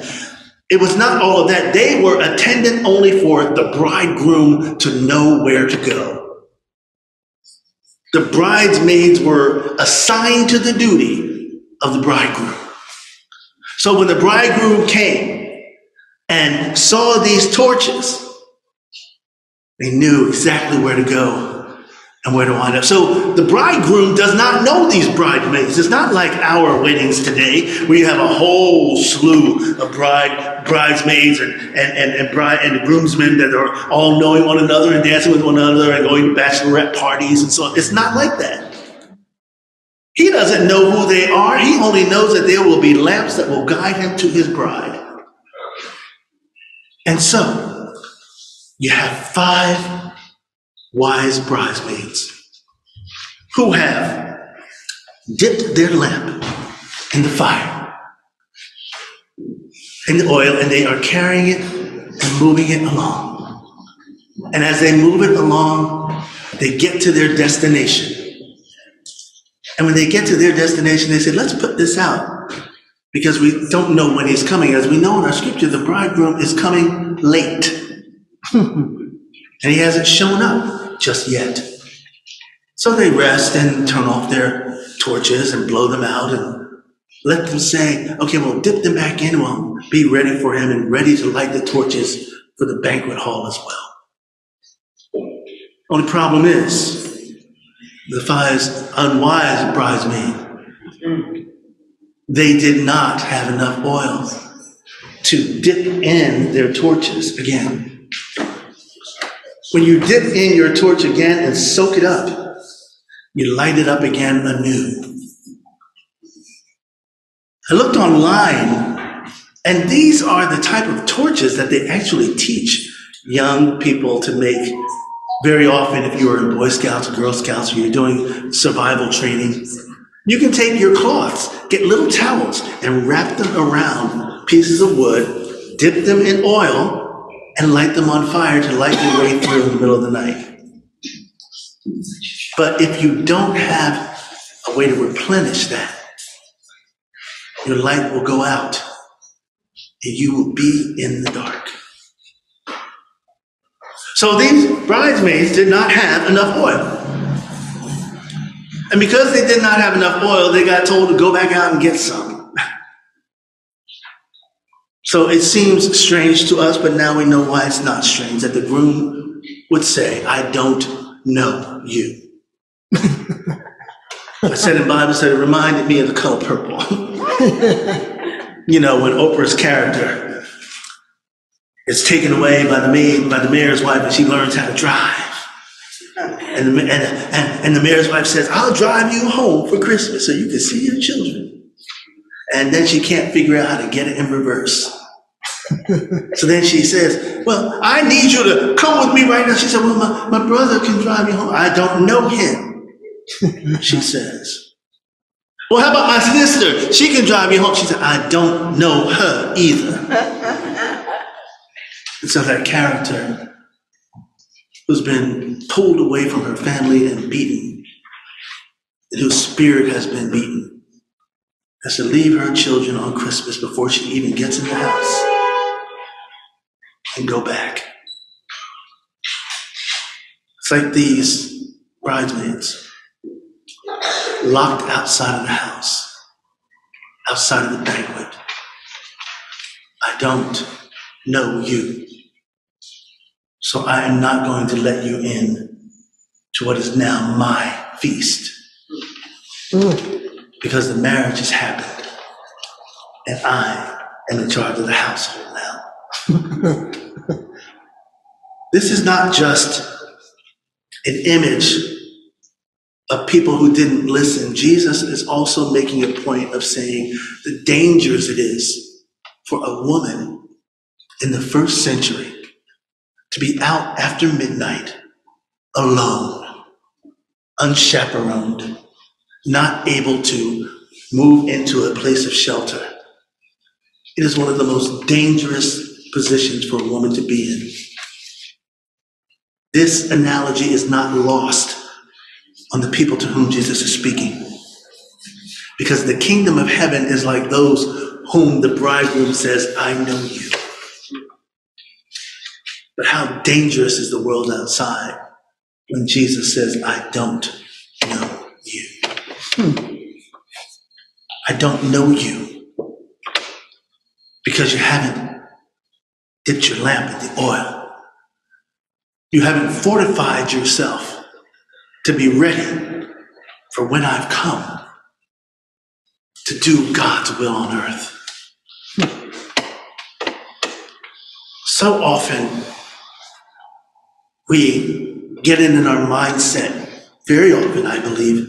It was not all of that. They were attendant only for the bridegroom to know where to go. The bridesmaids were assigned to the duty of the bridegroom. So when the bridegroom came and saw these torches, they knew exactly where to go and where to wind up. So the bridegroom does not know these bridesmaids. It's not like our weddings today, where you have a whole slew of bride, bridesmaids and, and, and, and, bride, and the groomsmen that are all knowing one another and dancing with one another and going to bachelorette parties and so on. It's not like that. He doesn't know who they are. He only knows that there will be lamps that will guide him to his bride. And so you have five wise bridesmaids who have dipped their lamp in the fire, in the oil, and they are carrying it and moving it along. And as they move it along, they get to their destination. And when they get to their destination, they say, let's put this out, because we don't know when he's coming. As we know in our scripture, the bridegroom is coming late, and he hasn't shown up just yet. So they rest and turn off their torches and blow them out and let them say, okay, we'll dip them back in, we'll be ready for him and ready to light the torches for the banquet hall as well. Only problem is, the five unwise bridesmaids, they did not have enough oil to dip in their torches again. When you dip in your torch again and soak it up, you light it up again anew. I looked online, and these are the type of torches that they actually teach young people to make very often if you are in Boy Scouts or Girl Scouts or you're doing survival training. You can take your cloths, get little towels, and wrap them around pieces of wood, dip them in oil, and light them on fire to light your way through in the middle of the night. But if you don't have a way to replenish that, your light will go out, and you will be in the dark. So these bridesmaids did not have enough oil. And because they did not have enough oil, they got told to go back out and get some. So it seems strange to us, but now we know why it's not strange, that the groom would say, I don't know you. I said in Bible said it reminded me of The Color Purple. You know, when Oprah's character is taken away by the maid, by the mayor's wife, and she learns how to drive. And the, and, and, and the mayor's wife says, I'll drive you home for Christmas so you can see your children. And then she can't figure out how to get it in reverse. So then she says, well, I need you to come with me right now. She said, well, my, my brother can drive me home. I don't know him, she says. Well, how about my sister? She can drive me home. She said, I don't know her either. And so that character who's been pulled away from her family and beaten, and whose spirit has been beaten, has to leave her children on Christmas before she even gets in the house and go back. It's like these bridesmaids locked outside of the house, outside of the banquet. I don't know you, so I am not going to let you in to what is now my feast. Mm. Because the marriage has happened, and I am in charge of the household now. This is not just an image of people who didn't listen. Jesus is also making a point of saying the dangers it is for a woman in the first century to be out after midnight, alone, unchaperoned, not able to move into a place of shelter. It is one of the most dangerous positions for a woman to be in. This analogy is not lost on the people to whom Jesus is speaking, because the kingdom of heaven is like those whom the bridegroom says, I know you. But how dangerous is the world outside when Jesus says, I don't know you. Hmm. I don't know you because you haven't dipped your lamp in the oil. You haven't fortified yourself to be ready for when I've come to do God's will on earth. Hmm. So often, we get in in our mindset, very often I believe,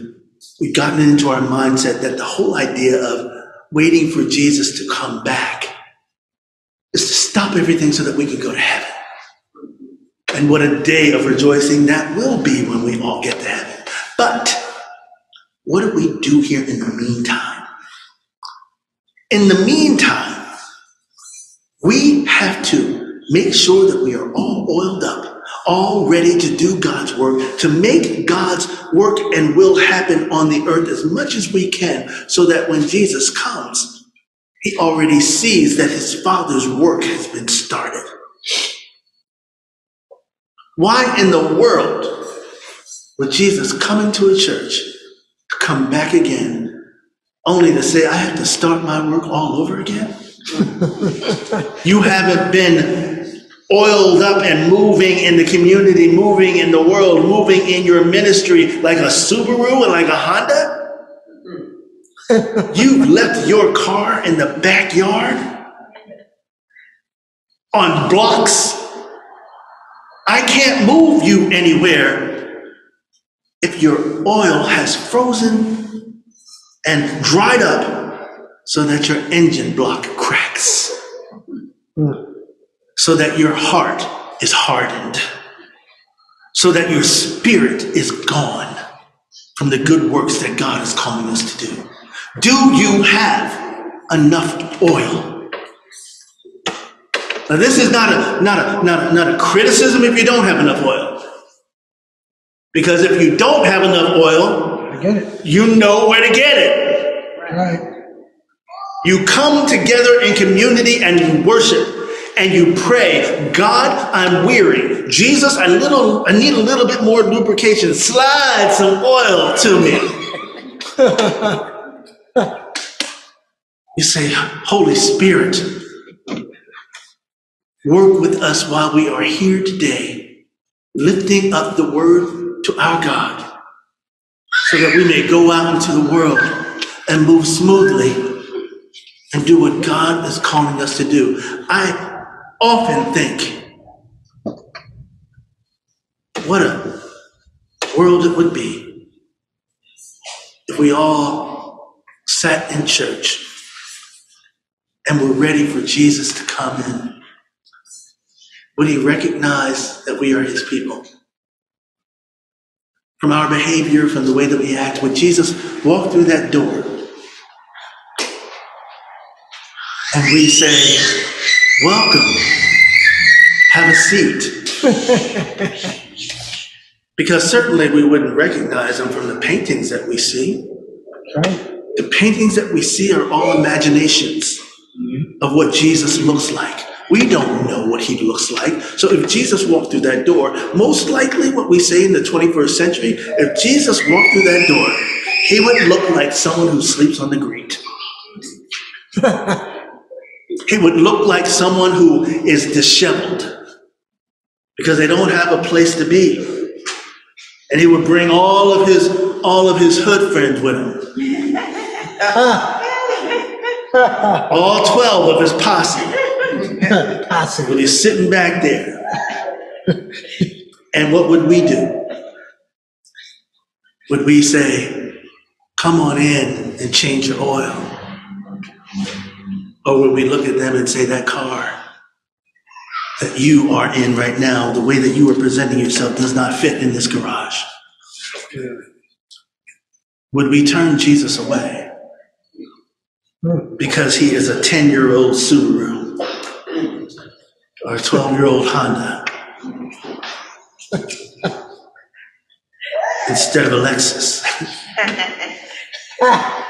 we've gotten into our mindset that the whole idea of waiting for Jesus to come back is to stop everything so that we can go to heaven. And what a day of rejoicing that will be when we all get to heaven. But what do we do here in the meantime? In the meantime, we have to make sure that we are all oiled up, all ready to do God's work, to make God's work and will happen on the earth as much as we can, so that when Jesus comes, he already sees that his Father's work has been started. Why in the world would Jesus come into a church, come back again, only to say, I have to start my work all over again? You haven't been oiled up and moving in the community, moving in the world, moving in your ministry like a Subaru and like a Honda? You've left your car in the backyard on blocks. I can't move you anywhere if your oil has frozen and dried up so that your engine block cracks. So that your heart is hardened, so that your spirit is gone from the good works that God is calling us to do. Do you have enough oil? Now, this is not a, not a, not a, not a criticism if you don't have enough oil. Because if you don't have enough oil, I get it. You know where to get it. Right. You come together in community and you worship. And you pray, God, I'm weary. Jesus, I, little, I need a little bit more lubrication. Slide some oil to me. You say, Holy Spirit, work with us while we are here today, lifting up the word to our God, so that we may go out into the world and move smoothly and do what God is calling us to do. I often think, what a world it would be if we all sat in church and were ready for Jesus to come in. Would he recognize that we are his people? From our behavior, from the way that we act, would Jesus walk through that door and we say, welcome, have a seat? Because certainly we wouldn't recognize him from the paintings that we see. Right. The paintings that we see are all imaginations mm-hmm. of what Jesus looks like. We don't know what he looks like. So if Jesus walked through that door, most likely what we say in the twenty-first century, if Jesus walked through that door, he would look like someone who sleeps on the grate. He would look like someone who is disheveled because they don't have a place to be. And he would bring all of his, all of his hood friends with him. All twelve of his posse. Posse. Well, he's sitting back there. And what would we do? Would we say, come on in and change your oil? Or would we look at them and say, that car that you are in right now, the way that you are presenting yourself does not fit in this garage? Would we turn Jesus away because he is a ten-year-old Subaru or a twelve-year-old Honda instead of a Lexus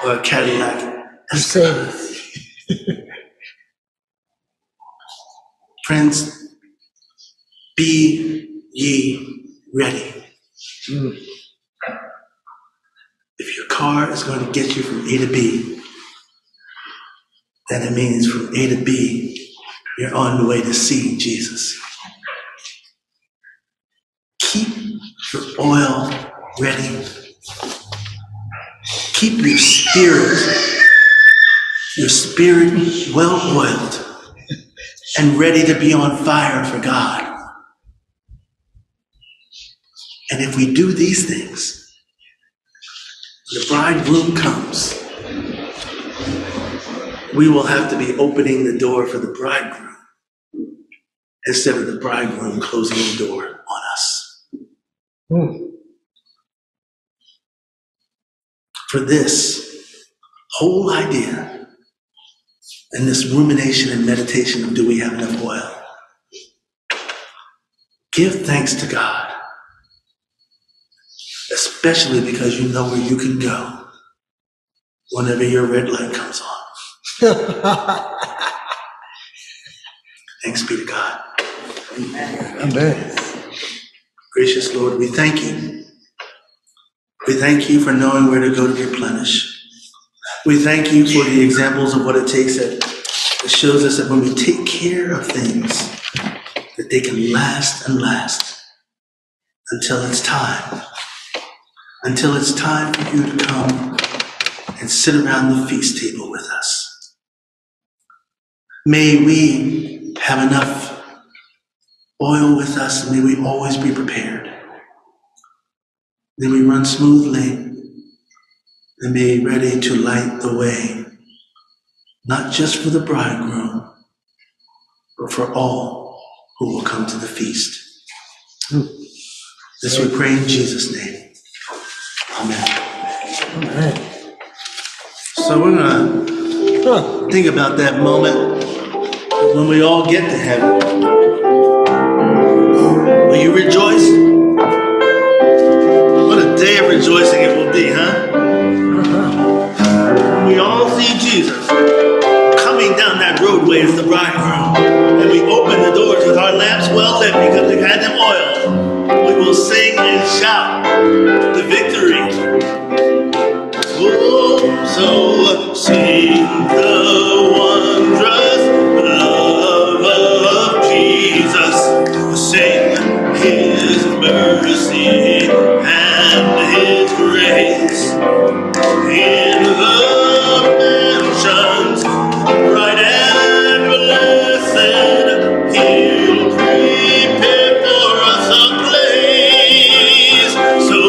or a Cadillac? Friends, be ye ready. Mm. If your car is going to get you from A to B, then it means from A to B, you're on the way to seeing Jesus. Keep your oil ready. Keep your spirit, your spirit well-oiled and ready to be on fire for God. And if we do these things, when the bridegroom comes, we will have to be opening the door for the bridegroom instead of the bridegroom closing the door on us. Hmm. For this whole idea and this rumination and meditation of do we have enough oil? Give thanks to God, especially because you know where you can go whenever your red light comes on. Thanks be to God. Amen. Amen. Gracious Lord, we thank you. We thank you for knowing where to go to replenish. We thank you for the examples of what it takes that it shows us that when we take care of things, that they can last and last until it's time. Until it's time for you to come and sit around the feast table with us. May we have enough oil with us, and may we always be prepared. May we run smoothly. And be ready to light the way, not just for the bridegroom, but for all who will come to the feast. This we pray in Jesus' name. Amen. Amen. So we're going to think about that moment when we all get to heaven. Will you rejoice? What a day of rejoicing it will be, huh? We all see Jesus coming down that roadway as the bridegroom, and we open the doors with our lamps well lit because we've had them oiled. We will sing and shout the victory. Oh, so sing the wondrous love of Jesus. Sing his mercy and his grace in the right and blessed, he'll prepare for us a place. So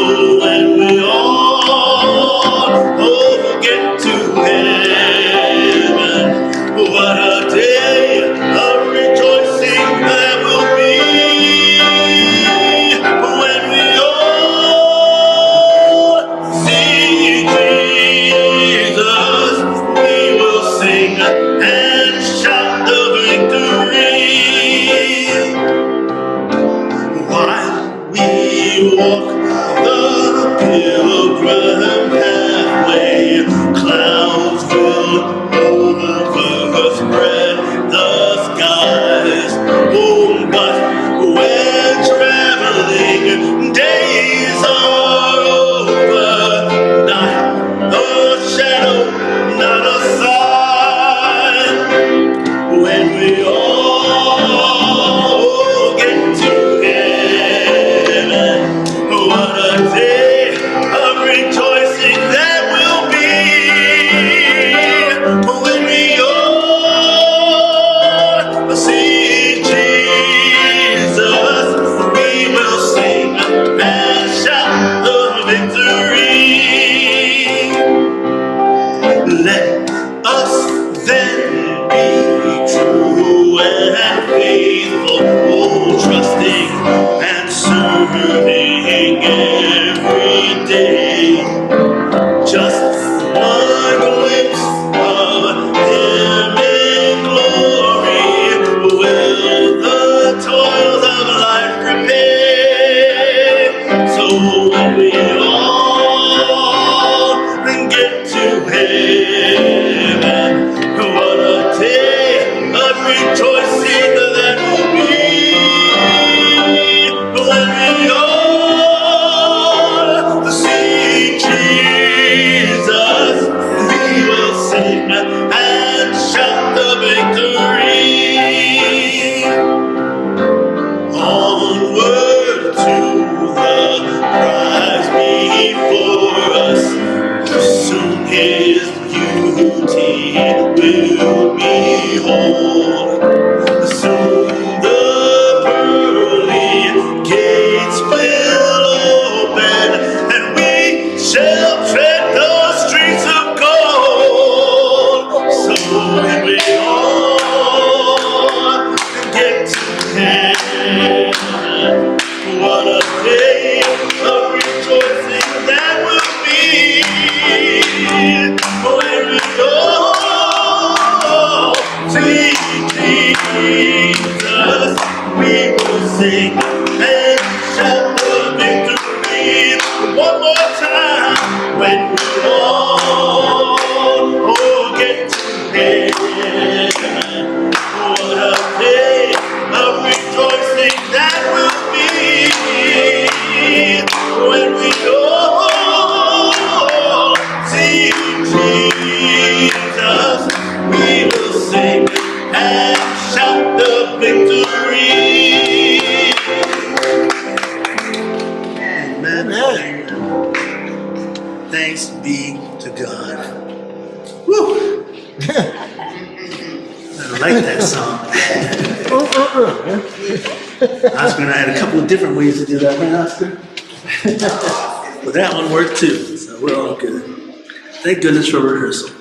Thank goodness for rehearsal,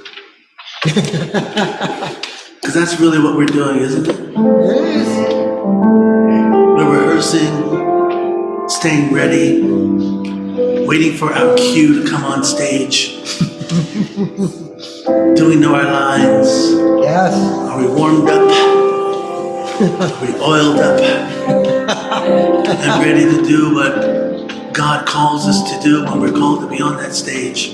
because that's really what we're doing, isn't it? Yes. We're rehearsing, staying ready, waiting for our cue to come on stage. Do we know our lines? Yes. Are we warmed up? Are we oiled up? And ready to do what God calls us to do when we're called to be on that stage.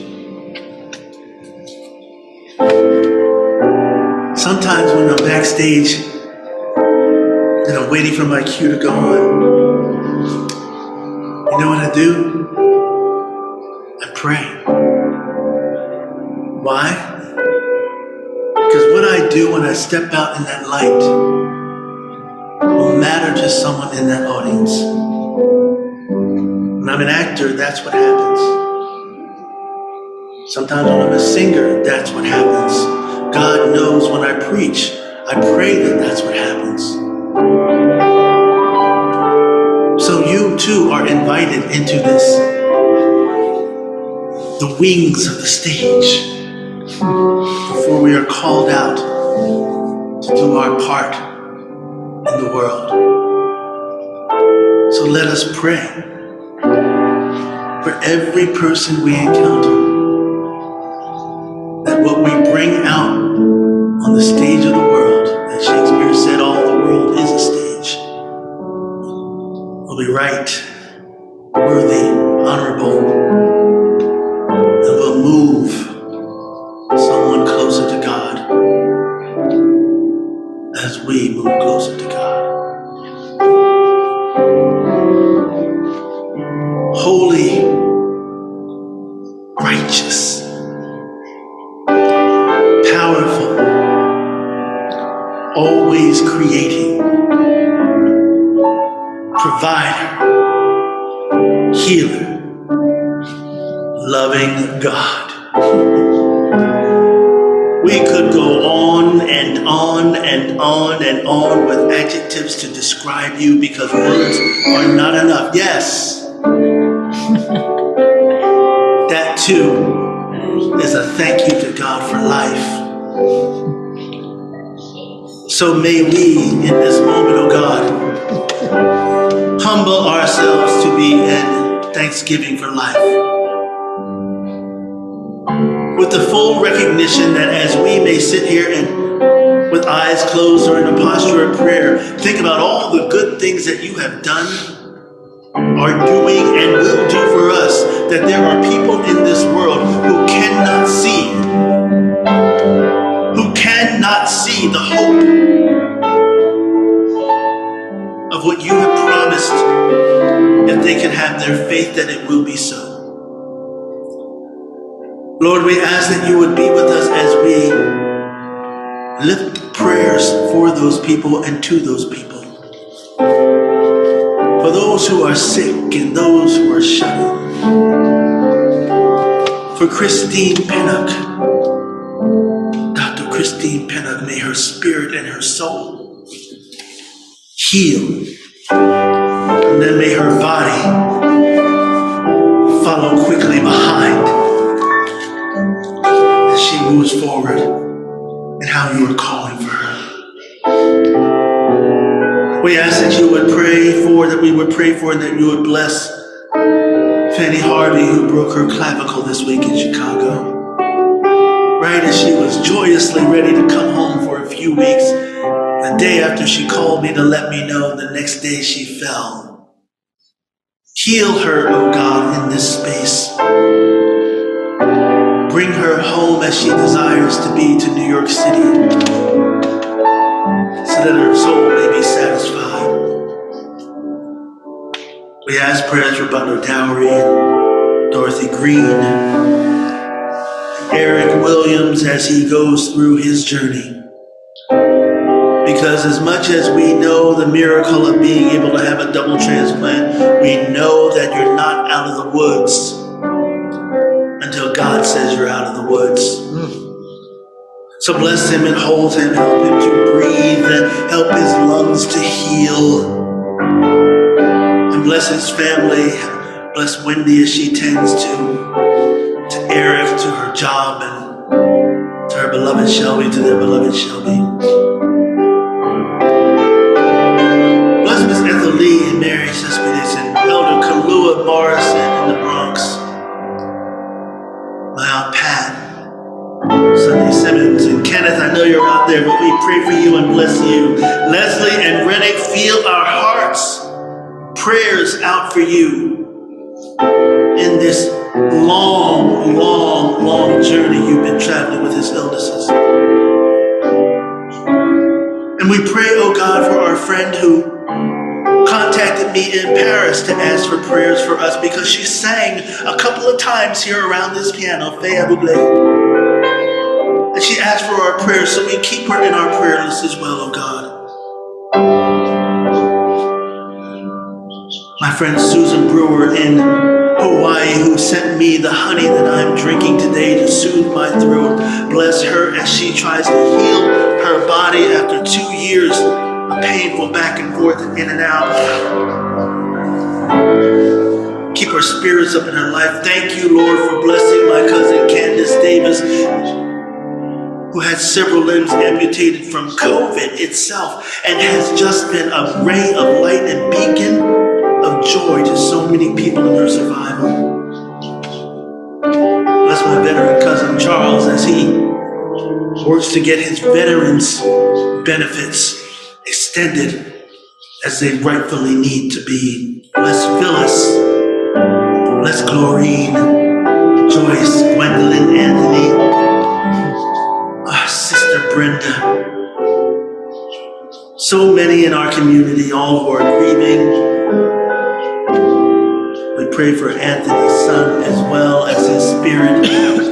Sometimes when I'm backstage and I'm waiting for my cue to go on, you know what I do? I pray. Why? Because what I do when I step out in that light will matter to someone in that audience. When I'm an actor, that's what happens. Sometimes when I'm a singer, that's what happens. God knows when I preach, I pray that that's what happens. So you too are invited into this, the wings of the stage, before we are called out to do our part in the world. So let us pray for every person we encounter, that what we bring out on the stage of the world, as Shakespeare said, all the world is a stage, will be right, worthy, honorable, and will move someone closer to God. powerful, always creating, provider, healer, loving God. We could go on and on and on and on with adjectives to describe you because words are not enough. Yes, that too is a thank you to God for life. So may we in this moment, oh God, humble ourselves to be in thanksgiving for life, with the full recognition that as we may sit here and with eyes closed or in a posture of prayer, think about all the good things that you have done, are doing, and will do for us, that there are people in this world who cannot see, who cannot see the hope of what you have promised, if they can have their faith that it will be so. Lord, we ask that you would be with us as we lift prayers for those people and to those people. For those who are sick and those who are shut in. For Christine Pennock, Doctor Christine Pennock, may her spirit and her soul heal. And then may her body follow quickly behind, moves forward and how you are calling for her. We ask that you would pray for, that we would pray for, and that you would bless Fannie Harvey, who broke her clavicle this week in Chicago. Right as she was joyously ready to come home for a few weeks, the day after she called me to let me know, the next day she fell. Heal her, oh God, in this space. Bring her home as she desires to be to New York City, so that her soul may be satisfied. We ask prayers for Butler Dowry, Dorothy Green, Eric Williams as he goes through his journey. Because as much as we know the miracle of being able to have a double transplant, we know that you're not out of the woods until God says you're out of the woods. Mm. So bless him and hold him, help him to breathe, and help his lungs to heal. And bless his family, bless Wendy as she tends to, to Eric, to her job, and to her beloved Shelby, to their beloved Shelby. Bless Miss Ethel Lee and Mary Cespedes and Elder Kalua Morrison in the Bronx. My Aunt Pat, Sunday Simmons, and Kenneth, I know you're out there, but we pray for you and bless you. Leslie and Rennick, feel our hearts, prayers out for you in this long, long, long journey you've been traveling with his illnesses. And we pray, oh God, for our friend who contacted me in Paris to ask for prayers for us because she sang a couple of times here around this piano, and she asked for our prayers, so we keep her in our prayer list as well, oh God. My friend Susan Brewer in Hawaii, who sent me the honey that I'm drinking today to soothe my throat, bless her as she tries to heal her body after two years painful back and forth and in and out. Keep her spirits up in her life. Thank you, Lord, for blessing my cousin Candace Davis, who had several limbs amputated from COVID itself and has just been a ray of light and beacon of joy to so many people in her survival. Bless my veteran cousin Charles as he works to get his veterans' benefits extended as they rightfully need to be. Bless Phyllis, bless Glorine, Joyce, Gwendolyn, Anthony, our sister Brenda. So many in our community, all who are grieving. We pray for Anthony's son as well as his spirit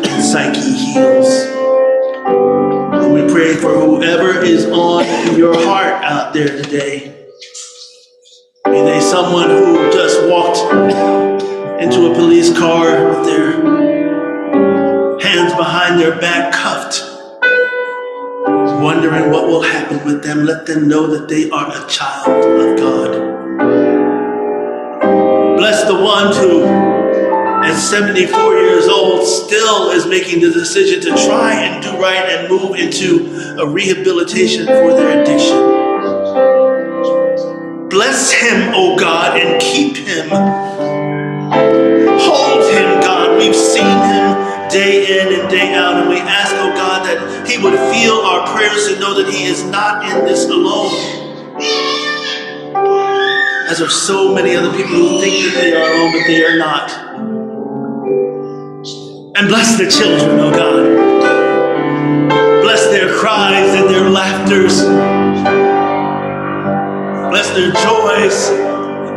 and psyche heals. whatever is on your heart out there today. Be they someone who just walked into a police car with their hands behind their back cuffed, wondering what will happen with them. Let them know that they are a child of God. Bless the one who at seventy-four years old still is making the decision to try and do right and move into a rehabilitation for their addiction. Bless him, O God, and keep him. Hold him, God. We've seen him day in and day out, and we ask, O God, that he would feel our prayers and know that he is not in this alone. As are so many other people who think that they are alone, but they are not. And bless the children, oh God. Bless their cries and their laughters. Bless their joys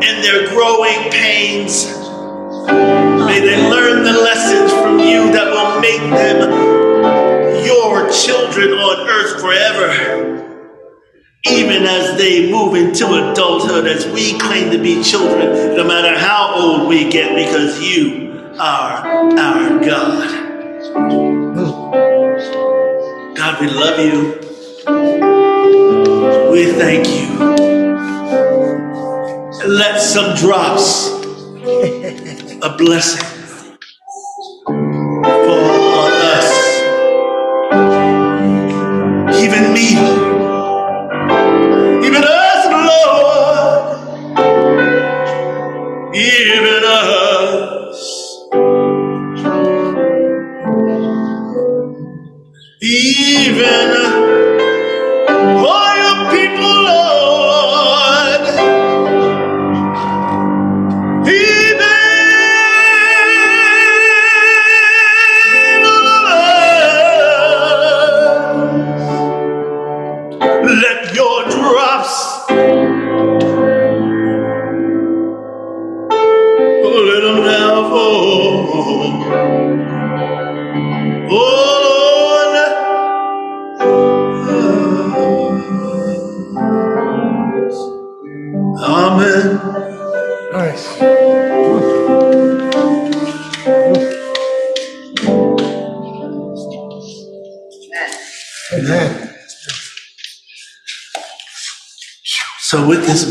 and their growing pains. May they learn the lessons from you that will make them your children on earth forever. Even as they move into adulthood, as we claim to be children, no matter how old we get, because you are our God. God, we love you. We thank you. Let some drops of blessing fall on us. Even me.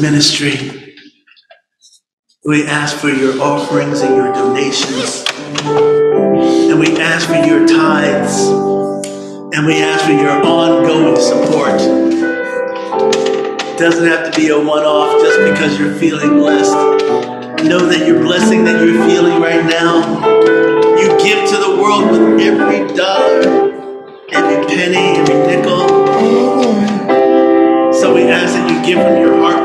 Ministry, we ask for your offerings and your donations, and we ask for your tithes, and we ask for your ongoing support. It doesn't have to be a one-off just because you're feeling blessed. Know that your blessing that you're feeling right now, you give to the world with every dollar, every penny, every nickel. So we ask that you give from your heart.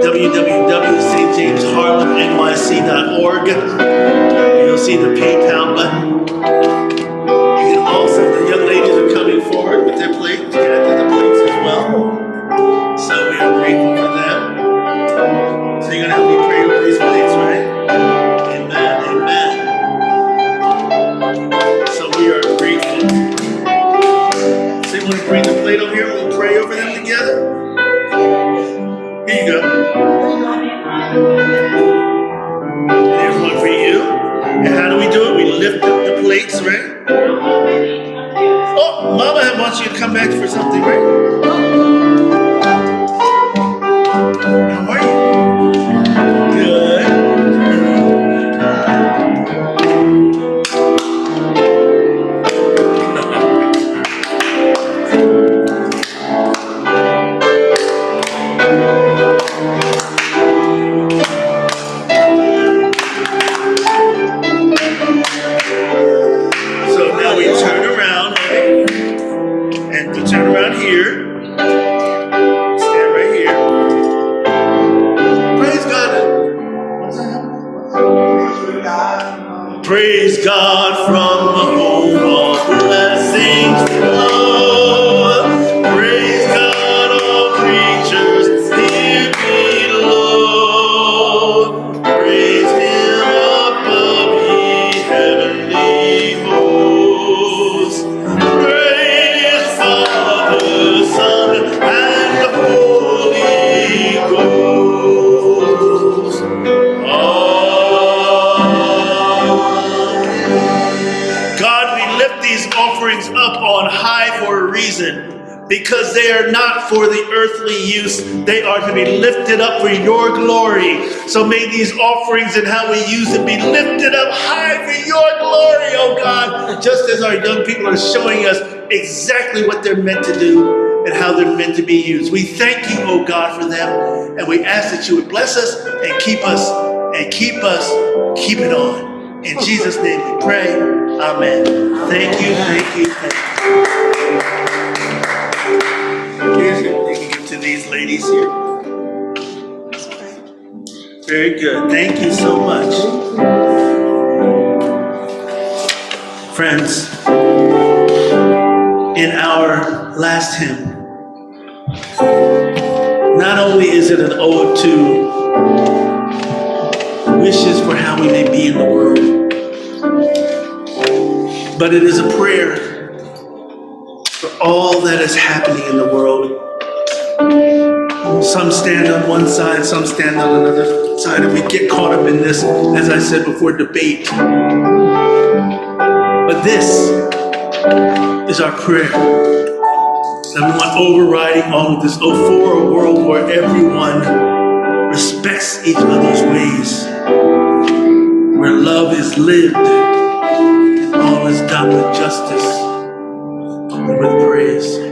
w w w dot st james harlem n y c dot org. You'll see the PayPal button. You can also, the young ladies are coming forward with their plates, you can add to the plates as well. So we are grateful for them. So you're going to help me pray over these plates, right? Amen, amen. So we are grateful. So you want to bring the plate over here, we'll pray over them together. Here you go. There's one for you. And how do we do it? We lift up the plates, right? Oh, Mama wants you to come back for something, right? How are you? Good. Turn around here, high for a reason, because they are not for the earthly use. They are to be lifted up for your glory. So may these offerings and how we use them be lifted up high for your glory, oh God, just as our young people are showing us exactly what they're meant to do and how they're meant to be used. We thank you, oh God, for them, and we ask that you would bless us and keep us and keep us, keep it on. In Jesus' name we pray. Amen. Thank you, thank you, thank you. You can give to these ladies here. Very good. Thank you so much. Friends, in our last hymn, not only is it an ode to wishes for how we may be in the world, but it is a prayer for all that is happening in the world. Some stand on one side, some stand on another side, and we get caught up in this, as I said before, debate. But this is our prayer, that we want overriding all of this, oh, for a world where everyone respects each other's ways, where love is lived and all is done with justice and with praise.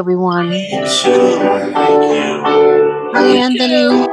Everyone. Hi, Anthony.